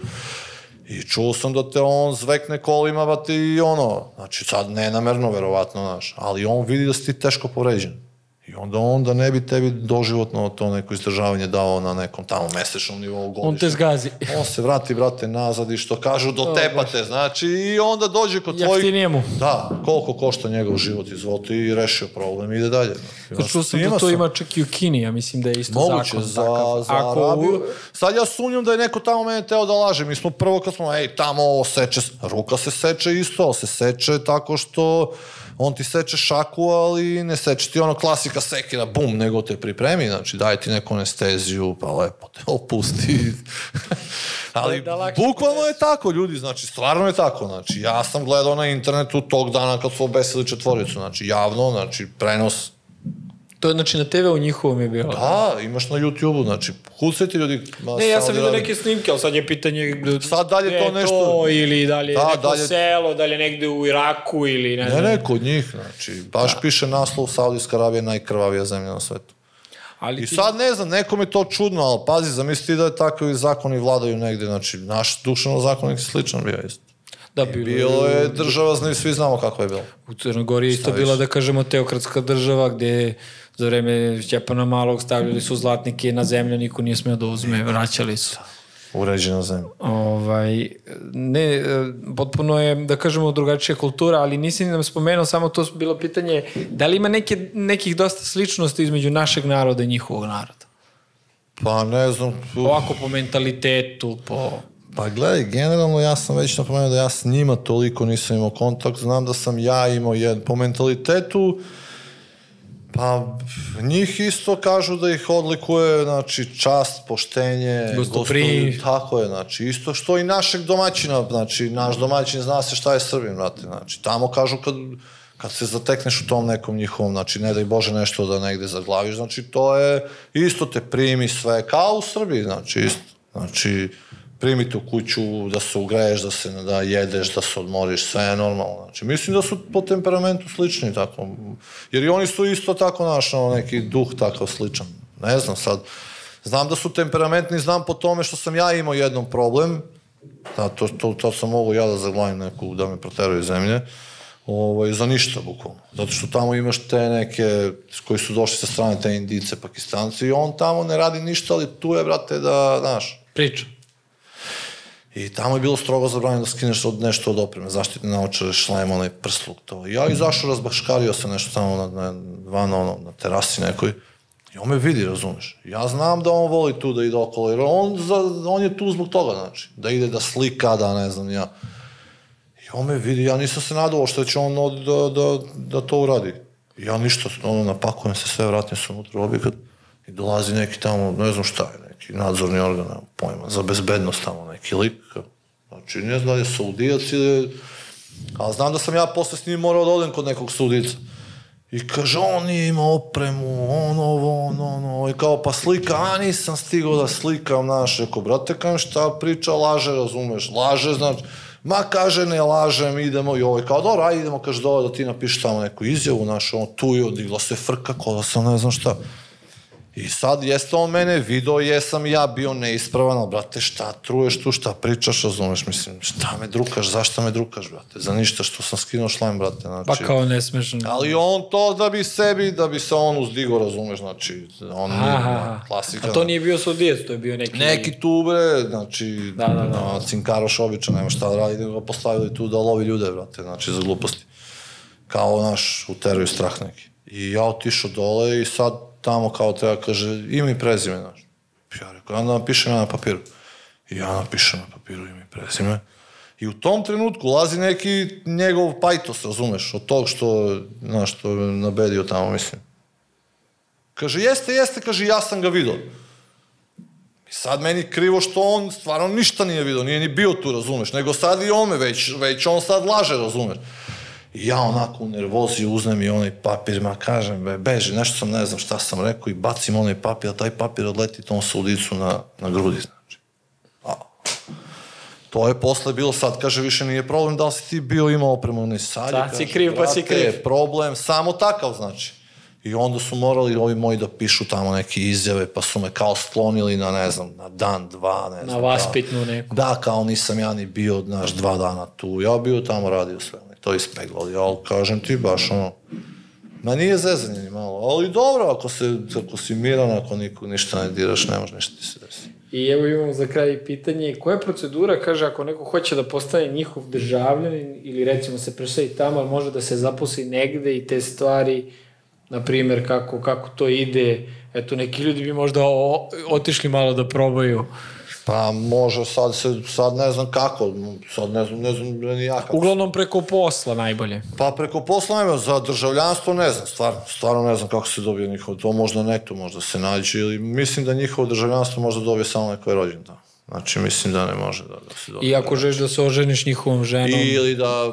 I čuo sam da te on zvekne kolima, ba ti, ono, znači, sad nenamerno, verovatno, znaš, ali on vidi da si ti teško povređen. I onda ne bi tebi doživotno to neko izdržavanje dao na nekom tamo mesečnom nivou godišnje. On te zgazi. On se vrati, brate, nazad i što kažu, dotepate, znači, i onda dođe kod tvojih... Jeftinije mu. Da, koliko košta njegov život, izvoti, i rešio problem, ide dalje. Čuo sam da to ima čak i u Kini, ja mislim da je isto zakon. Moguće, za Arabiju. Sad ja sumnjam da je neko tamo mene teo da laže. Mi smo prvo kad smo, ej, tamo ovo seče, ruka se seče isto, ali se seče tako što... On ti seče šaku, ali ne seče ti ono klasika sekira, bum, nego te pripremi, znači daje ti neku anesteziju, pa lepo te opusti. Ali bukvalno je tako, ljudi, znači, stvarno je tako, znači, ja sam gledao na internetu tog dana kad su obesili četvoricu, znači, javno, znači, prenos. To je, znači, na TV u njihovom je bilo. Da, imaš na YouTube-u, znači, kucajte ljudi. Ne, ja sam vidio neke snimke, ali sad je pitanje... Sad dalje to nešto... Ili dalje neko selo, dalje negde u Iraku ili... Ne, ne, kod njih, znači, baš piše naslov Saudijska Arabija je najkrvavija zemlja na svetu. I sad ne znam, nekom je to čudno, ali pazi, zamisli da je takvi zakoni vladaju negde, znači, naš Dušanov zakon je sličan bio isto. Bilo je država, znači svi znamo kako je bilo. U Crnoj Gori je isto bila, da kažemo, teokratska država gde za vreme Stjepana Malog stavljali su zlatnike na zemlju, niko nije smeo da uzme, vraćali su. Uređena zemlja. Ne, potpuno je, da kažemo, drugačija kultura, ali nisi nam spomenuo, samo to bilo pitanje, da li ima nekih dosta sličnosti između našeg naroda i njihovog naroda? Pa ne znam. Ovako po mentalitetu, po... Pa gledaj, generalno ja sam već napomenuo da ja s njima toliko nisam imao kontakt, znam da sam ja imao jedan po mentalitetu, pa njih isto kažu da ih odlikuje, znači, čast, poštenje, gostoprimstvo, tako je, znači, isto što i našeg domaćina, znači, naš domaćin zna se šta je Srbin, brate, znači, tamo kažu kad se zatekneš u tom nekom njihovom, znači, ne daj Bože nešto da negde zaglaviš, znači, to je, isto te primi sve, kao u Srbiji, znači, isto, znači, primite u kuću, da se ugreješ, da se jedeš, da se odmoriš, sve je normalno. Znači, mislim da su po temperamentu slični, tako. Jer i oni su isto tako našao neki duh takav sličan. Ne znam sad. Znam da su temperamentni, znam po tome što sam ja imao jednom problem. To sam mogu ja da zaglavim neku, da me proteraju zemlje. Za ništa, bukvalno. Zato što tamo imaš te neke koji su došli sa strane, te Indice, Pakistanci, i on tamo ne radi ništa, ali tu je, brate, da, znaš. Priča. I tamo je bilo strogo zabranjeno da skineš nešto od opreme, zaštitne naočare, šlem, onaj prsluk, to. I ja izašao, razbaškario sam nešto tamo van, ono, na terasi nekoj. I on me vidi, razumeš. Ja znam da on voli tu da ide okolo, jer on je tu zbog toga, znači. Da ide, da slika, da ne znam, ja. I on me vidi, ja nisam se nadovao što će on da to uradi. I ja ništa, ono, napakujem se sve, vratim se unutra u objekat. I dolazi neki tamo, ne znam šta je, neki nadzorni organ, nema pojma, za bezbednost tamo neki lik. Znači, ne znam da je Saudijac ili... Ali znam da sam ja posle s njim morao da odem kod nekog Saudijaca. I kaže, on nije imao opremu, ono, i kao, pa slika, a nisam stigao da slikam, znaš, rekao, brate, kajem šta priča, laže, razumeš, laže, znači, ma, kaže, ne lažem, idemo, i ovo je kao, dobro, ajde, idemo, kaže, dobro, da ti napiši tamo neku izjavu, znaš, ono, tu je odigla se frka, koda sam, ne znam šta. I sad jeste on mene video, jesam ja bio neispravan, ali brate, šta truješ tu, šta pričaš, razumeš, mislim, šta me drukaš, zašto me drukaš, brate, za ništa što sam skinuo šlajm, brate, znači... Pa kao nesmešno. Ali on to da bi se on uzdigo, razumeš, znači, on nije klasika. A to nije bio Saudijac, to je bio neki... Neki tu, bre, znači, cinkaroš običan, nema šta da radi, nego ga postavili tu da lovi ljude, brate, znači, za gluposti. Kao, naš, uteraju strah neki. I ja otišao dole i sad tamo kao treba, kaže, ime i prezime, znaš. Ja rekao, onda napišem ja na papiru. I ja napišem na papiru ime i prezime. I u tom trenutku ulazi neki njegov pajtos, razumeš, od tog što je nabedio tamo, mislim. Kaže, jeste, kaže, ja sam ga vidio. I sad meni krivo što on stvarno ništa nije vidio, nije ni bio tu, razumeš, nego sad i on me već on sad laže, razumeš. I ja onako u nervozi uznem i onaj papir, ma kažem, beži, nešto sam, ne znam šta sam rekao, i bacim onaj papir, a taj papir odleti tom sudicu na grudi, znači. To je posle bilo, sad kaže, više nije problem, da li si ti bio imao opremljeni sad? Sad si kriv, pa si kriv. Problem, samo takav, znači. I onda su morali ovi moji da pišu tamo neke izjave, pa su me kao sklonili na, ne znam, na dan, dva, ne znam. Na vaspitnu neku. Da, kao nisam ja ni bio, znaš, 2 dana tu. Ja bio tamo, radio sve, to ispeglali, ali kažem ti baš, ono, ma nije zezanje ni malo, ali dobro, ako si miran, ako nikog ništa ne diraš, ne može ništa ti se desiti. I evo imamo za kraj pitanje, koja je procedura, kaže, ako neko hoće da postane njihov državljanin ili recimo se preseli tamo, ali može da se zaposli negde i te stvari, na primer kako to ide, eto neki ljudi bi možda otišli malo da probaju. Pa može, sad ne znam kako, sad ne znam ni ja kako. Uglavnom preko posla najbolje. Pa preko posla najbolje, za državljanstvo ne znam, stvarno ne znam kako se dobije njihovo, to možda nekto možda se nađe, ili mislim da njihovo državljanstvo možda dobije samo neko je rođen tamo. Znači mislim da ne može da se dobije. I ako želiš da se oženiš njihovom ženom,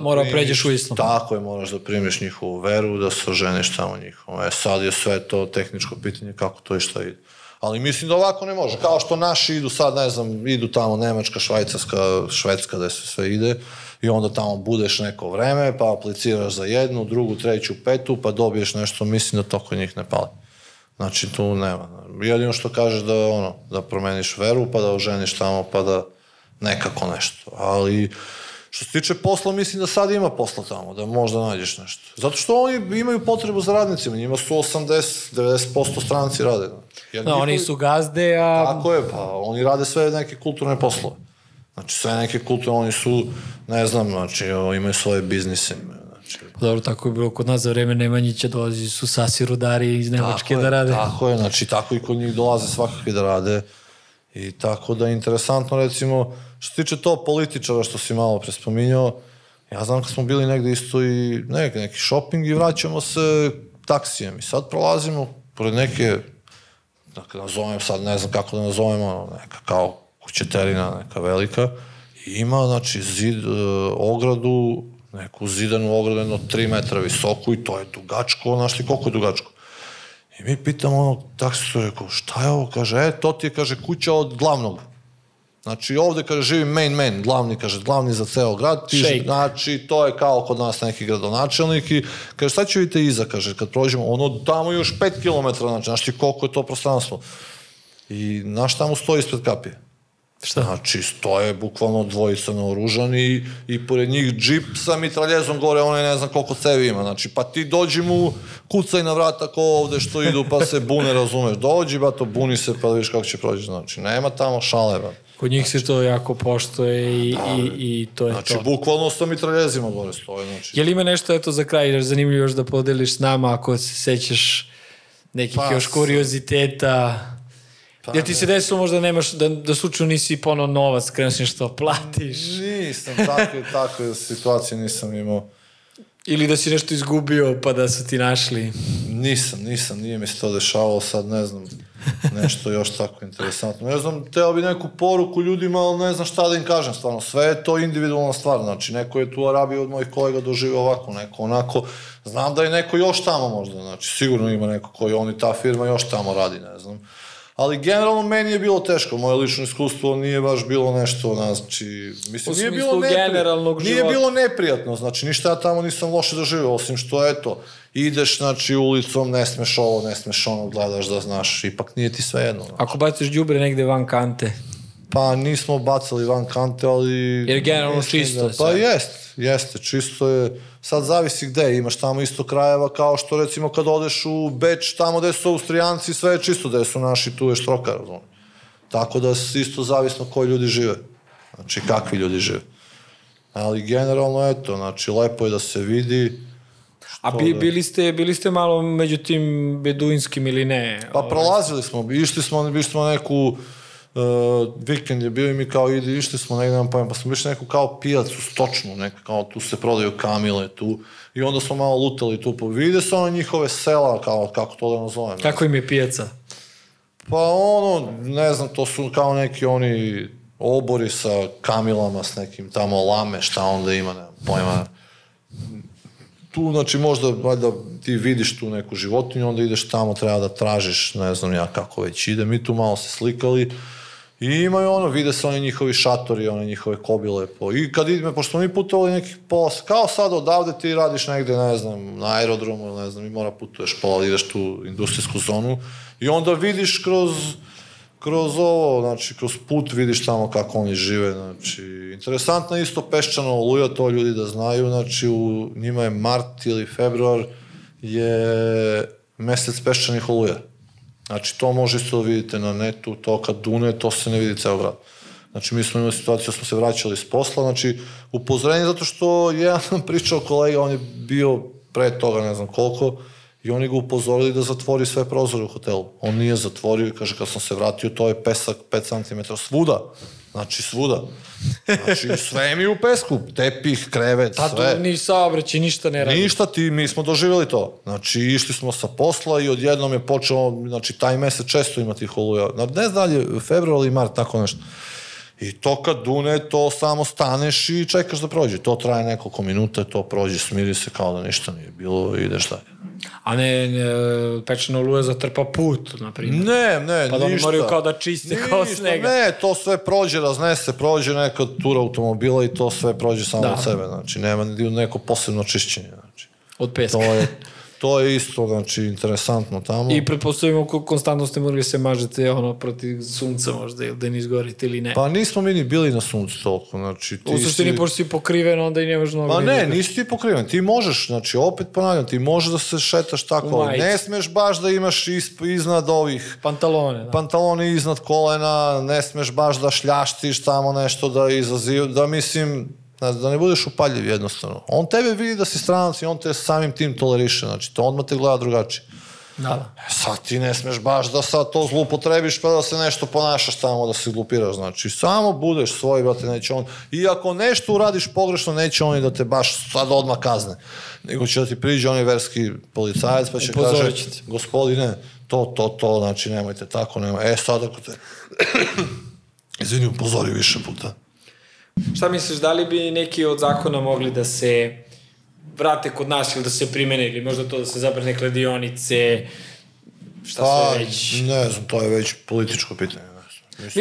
mora pređeš u islam. Tako je, moraš da primiš njihovu veru, da se oženiš tamo njihovom. E sad je sve to tehničko pitanje kako to i šta ide. Ali mislim da ovako ne može. Kao što naši idu sad, ne znam, idu tamo Nemačka, Švajcarska, Švedska, gde se sve ide, i onda tamo budeš neko vreme, pa apliciraš za 1., 2., 3., 5, pa dobiješ nešto, mislim da to kod njih ne pali. Znači tu nema. Jedino što kažeš da je ono, da promeniš veru, pa da oženiš tamo, pa da nekako nešto. Ali što se tiče posla, mislim da sad ima posla tamo, da možda nađeš nešto. Zato što oni imaju potrebu za radnicima, njima su 80–90% stranci rade. Oni su gazde, a... Tako je, pa oni rade sve neke kulturne poslove. Znači sve neke kulturne, oni su, ne znam, znači imaju svoje biznise. Dobro, tako je bilo kod nas za vreme Nemanjića, dolazi su sasi rudari iz Nemačke da rade. Tako je, znači tako i kod njih dolaze svakakvi da rade. I tako da je interesantno, recimo, što se tiče to političara što si malo pre spominjao, ja znam kad smo bili negde isto i neki shopping i vraćamo se taksijem i sad prolazimo pored neke, dakle nazovem sad, ne znam kako da nazovem, neka kao kućeterina, neka velika, i ima, znači, zid, ogradu, neku zidanu ogradu, jedno 3 metra visoku, i to je dugačko, znaš li koliko je dugačko? I mi pitamo onog taksistu, rekao, šta je ovo? Kaže, to ti je, kaže, kuća od glavnog. Znači, ovde, kaže, živi main, glavni, kaže, glavni za ceo grad. Znači, to je kao kod nas neki gradonačelnik i, kaže, sad ću vidite iza, kaže, kad prođemo, ono, tamo još 5 kilometra, znači, znaš ti koliko je to prostranstvo. I, znaš, tamo stoji ispred kapije. Šta? Znači, stoje bukvalno dvojica naoružani i pored njih džip sa mitraljezom gore, onaj ne znam koliko cevi ima, znači, pa ti dođi mu, kucaj na vrata ko ovde što idu, pa se bune, razumeš, dođi, bato, buni se, pa da viš kako će prođe, znači, nema tamo šale, ba. Kod njih se to jako poštoje i to je to. Znači, bukvalno sa mitraljezima gore stoje, znači. Je li ima nešto, eto, za kraj, zanimljivo još da podeliš s nama, ako se sećaš nekih još kurioziteta... Jer ti se desilo možda nemaš, da slučaju nisi ponao novac, krenuš nešto, platiš. Nisam, takve situacije nisam imao. Ili da si nešto izgubio pa da su ti našli. Nisam, nije mi se to dešavalo, sad ne znam, nešto još tako interesantno. Ne znam, teo bi neku poruku ljudima, ali ne znam šta da im kažem, stvarno, sve je to individualna stvar, znači, neko je tu Arabiju od mojih kolega doživio ovako, neko onako, znam da je neko još tamo možda, znači, sigurno ima neko koji on i ta firma još tamo radi, ne znam. Ali generalno meni je bilo teško, moje lično iskustvo nije baš bilo nešto, znači, mislim, nije bilo neprijatno, znači, ništa ja tamo nisam loše doživio, osim što, eto, ideš, znači, ulicom, ne smeš ovo, ne smeš ono, gledaš da znaš, ipak nije ti sve jedno. Ako baciš đubre negde van kante? Pa nismo bacali van kante, ali... Jer generalno čisto je sve. Pa jeste, čisto je, sad zavisi gde, imaš tamo isto krajeva kao što recimo kad odeš u Beč, tamo gde su Austrijanci, sve je čisto, gde su naši, tu je štroka, razumno. Tako da isto zavisno koji ljudi žive, znači kakvi ljudi žive. Ali generalno, eto, znači lepo je da se vidi. A bili ste malo među tim beduinskim ili ne? Pa prolazili smo, išli smo neku vikend je bio i mi kao išli smo negdje, nam pamet, pa smo bišli neku kao pijacu stočnu, neka kao tu se prodaju kamile tu i onda smo malo lutali tu po, vide se ono njihove sela, kao kako to da nazovem. Kako im je pijaca? Pa ono, ne znam, to su kao neki oni obori sa kamilama, s nekim tamo lame, šta onda ima, nema pojma. Tu, znači, možda, valjda, ti vidiš tu neku životinju, onda ideš tamo, treba da tražiš, ne znam ja kako već ide. Mi tu malo se slikali i imaju ono, vide se oni njihovi šatori, one njihove kobile. I kad ideme, pošto mi putovali neki pola, kao sad odavde ti radiš negde, ne znam, na aerodromu, ne znam, i mora putuješ pola, ideš tu industrijsku zonu i onda vidiš kroz ovo, znači, kroz put vidiš tamo kako oni žive, znači, interesantna isto Peščana oluja, to ljudi da znaju, znači, u njima je mart ili februar je mesec peščanih oluja. Znači, to može isto vidite na netu, to kad dune, to se ne vidi ceo grad. Znači, mi smo imali situaciju, smo se vraćali s posla, znači, upozorenje, zato što ja sam pričao kolega, on je bio pre toga, ne znam koliko, i oni ga upozorili da zatvori sve prozore u hotelu. On nije zatvorio i kaže, kad sam se vratio, to je pesak 5 cm svuda. Znači, svuda. Znači, sve mi u pesku. Tepih, krevet, sve. Tad ni saobraćaj, ništa ne radi. Ništa, mi smo doživjeli to. Znači, išli smo sa posla i odjednom je počeo, znači, taj mesec često ima tih oluja. Ne znam li, februar ili mart, tako nešto. I to kad dune, to samo staneš i čekaš da prođe. To traje nekoliko minuta, to prođe, smiri se kao da ništa nije bilo i ideš dalje. A ne, pečena oluja zatrpa put, naprimjer? Ne, ne, ništa. Pa da oni moraju kao da čiste, kao snega. Ne, to sve prođe, raznese, prođe neka tura automobila i to sve prođe samo od sebe. Znači, nema neko posebno čišćenje. Od peska. To je isto, znači, interesantno tamo. I pretpostavimo konstantno ste morali se mažete protiv sunca možda, ili da ne izgorite ili ne. Pa nismo mi ni bili na suncu toliko, znači... U suštini, pošto si pokriven, onda i nemaš mnogo... Pa ne, nisi ti pokriven, ti možeš, znači, opet ponavljam, ti možeš da se šetaš tako, ne smeš baš da imaš iznad ovih... Pantalone, da. Pantalone iznad kolena, ne smeš baš da šljaštiš tamo nešto, da izazivaš, da mislim... da ne budeš upaljiv jednostavno. On tebe vidi da si stranac i on te samim tim toleriše, znači to odmah te gleda drugačije. Sad ti ne smeš baš da sad to zlupotrebiš pa da se nešto ponašaš tamo, da se glupiraš, znači samo budeš svoj, brate, neće on, i ako nešto uradiš pogrešno, neće oni da te baš sad odmah kazne, nego će da ti priđe onaj verski policajac pa će kaže, gospodine, to, znači nemojte tako, nemojte, sad ako te, izvini, upozori više puta. Šta misliš, da li bi neki od zakona mogli da se vrate kod nas ili da se primene, ili možda to da se zabrane kladionice, šta sve već? Ne znam, to je već političko pitanje.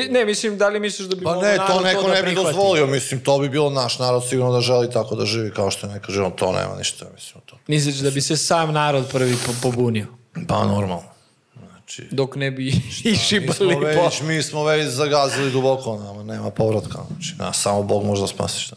Ne, mislim, da li misliš da bi mogao narod to da prihvati? Pa ne, to neko ne bi dozvolio, mislim, to bi bilo naš narod sigurno da želi tako da živi, kao što je neka živom, to nema ništa, mislim, to. Misliš da bi se sam narod prvi pobunio? Pa, normalno. Dok ne bi išibali. Mi smo već zagazili duboko, nema povratka. Samo Bog može da spasiš.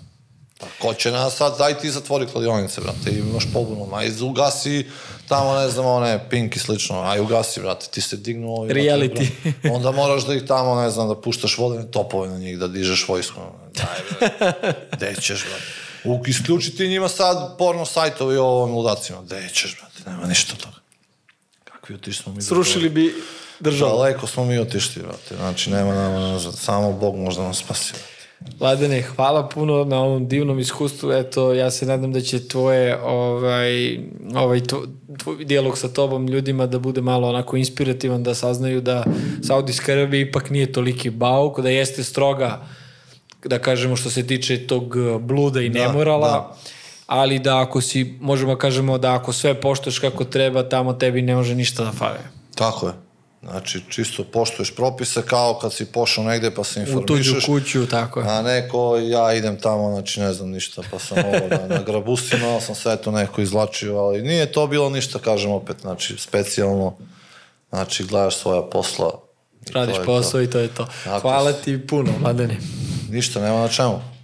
Ko će nas sad, daj ti zatvori kladionice, brate, imaš pobunom, a ugasi tamo, ne znam, one pink i slično, a ugasi, brate, ti se dignu ovi. Reality. Onda moraš da ih tamo, ne znam, da puštaš vodene topove na njih, da dižeš vojsku. Daj, brate, gde ćeš, brate. Isključi ti njima sad porno sajtovi o ovim ludacima, gde ćeš, brate, nema ništa toga. Srušili bi državu. Daleko smo mi otišli, vrati. Znači, nema nama nazad. Samo Bog možda nam spasi. Mladene, hvala puno na ovom divnom iskustvu. Eto, ja se nadam da će tvoj dijalog sa tobom ljudima da bude malo onako inspirativan, da saznaju da Saudijska Arabija ipak nije toliki bauk, da jeste stroga, da kažemo, što se tiče tog bluda i nemorala. Ali da ako si, možemo kažemo da ako sve poštoješ kako treba, tamo tebi ne može ništa da fale. Tako je. Znači, čisto poštoješ propise kao kad si pošao negde pa se informišeš. U tuđu kuću, tako je. A neko, ja idem tamo, znači ne znam ništa, pa sam ovo na grabustima, ali sam sve to neko izlačio, ali nije to bilo ništa, kažem opet, znači specijalno, znači gledaš svoja posla. Radiš posao i to je to. Hvala ti puno, Mladene. Ništa, nema na čemu.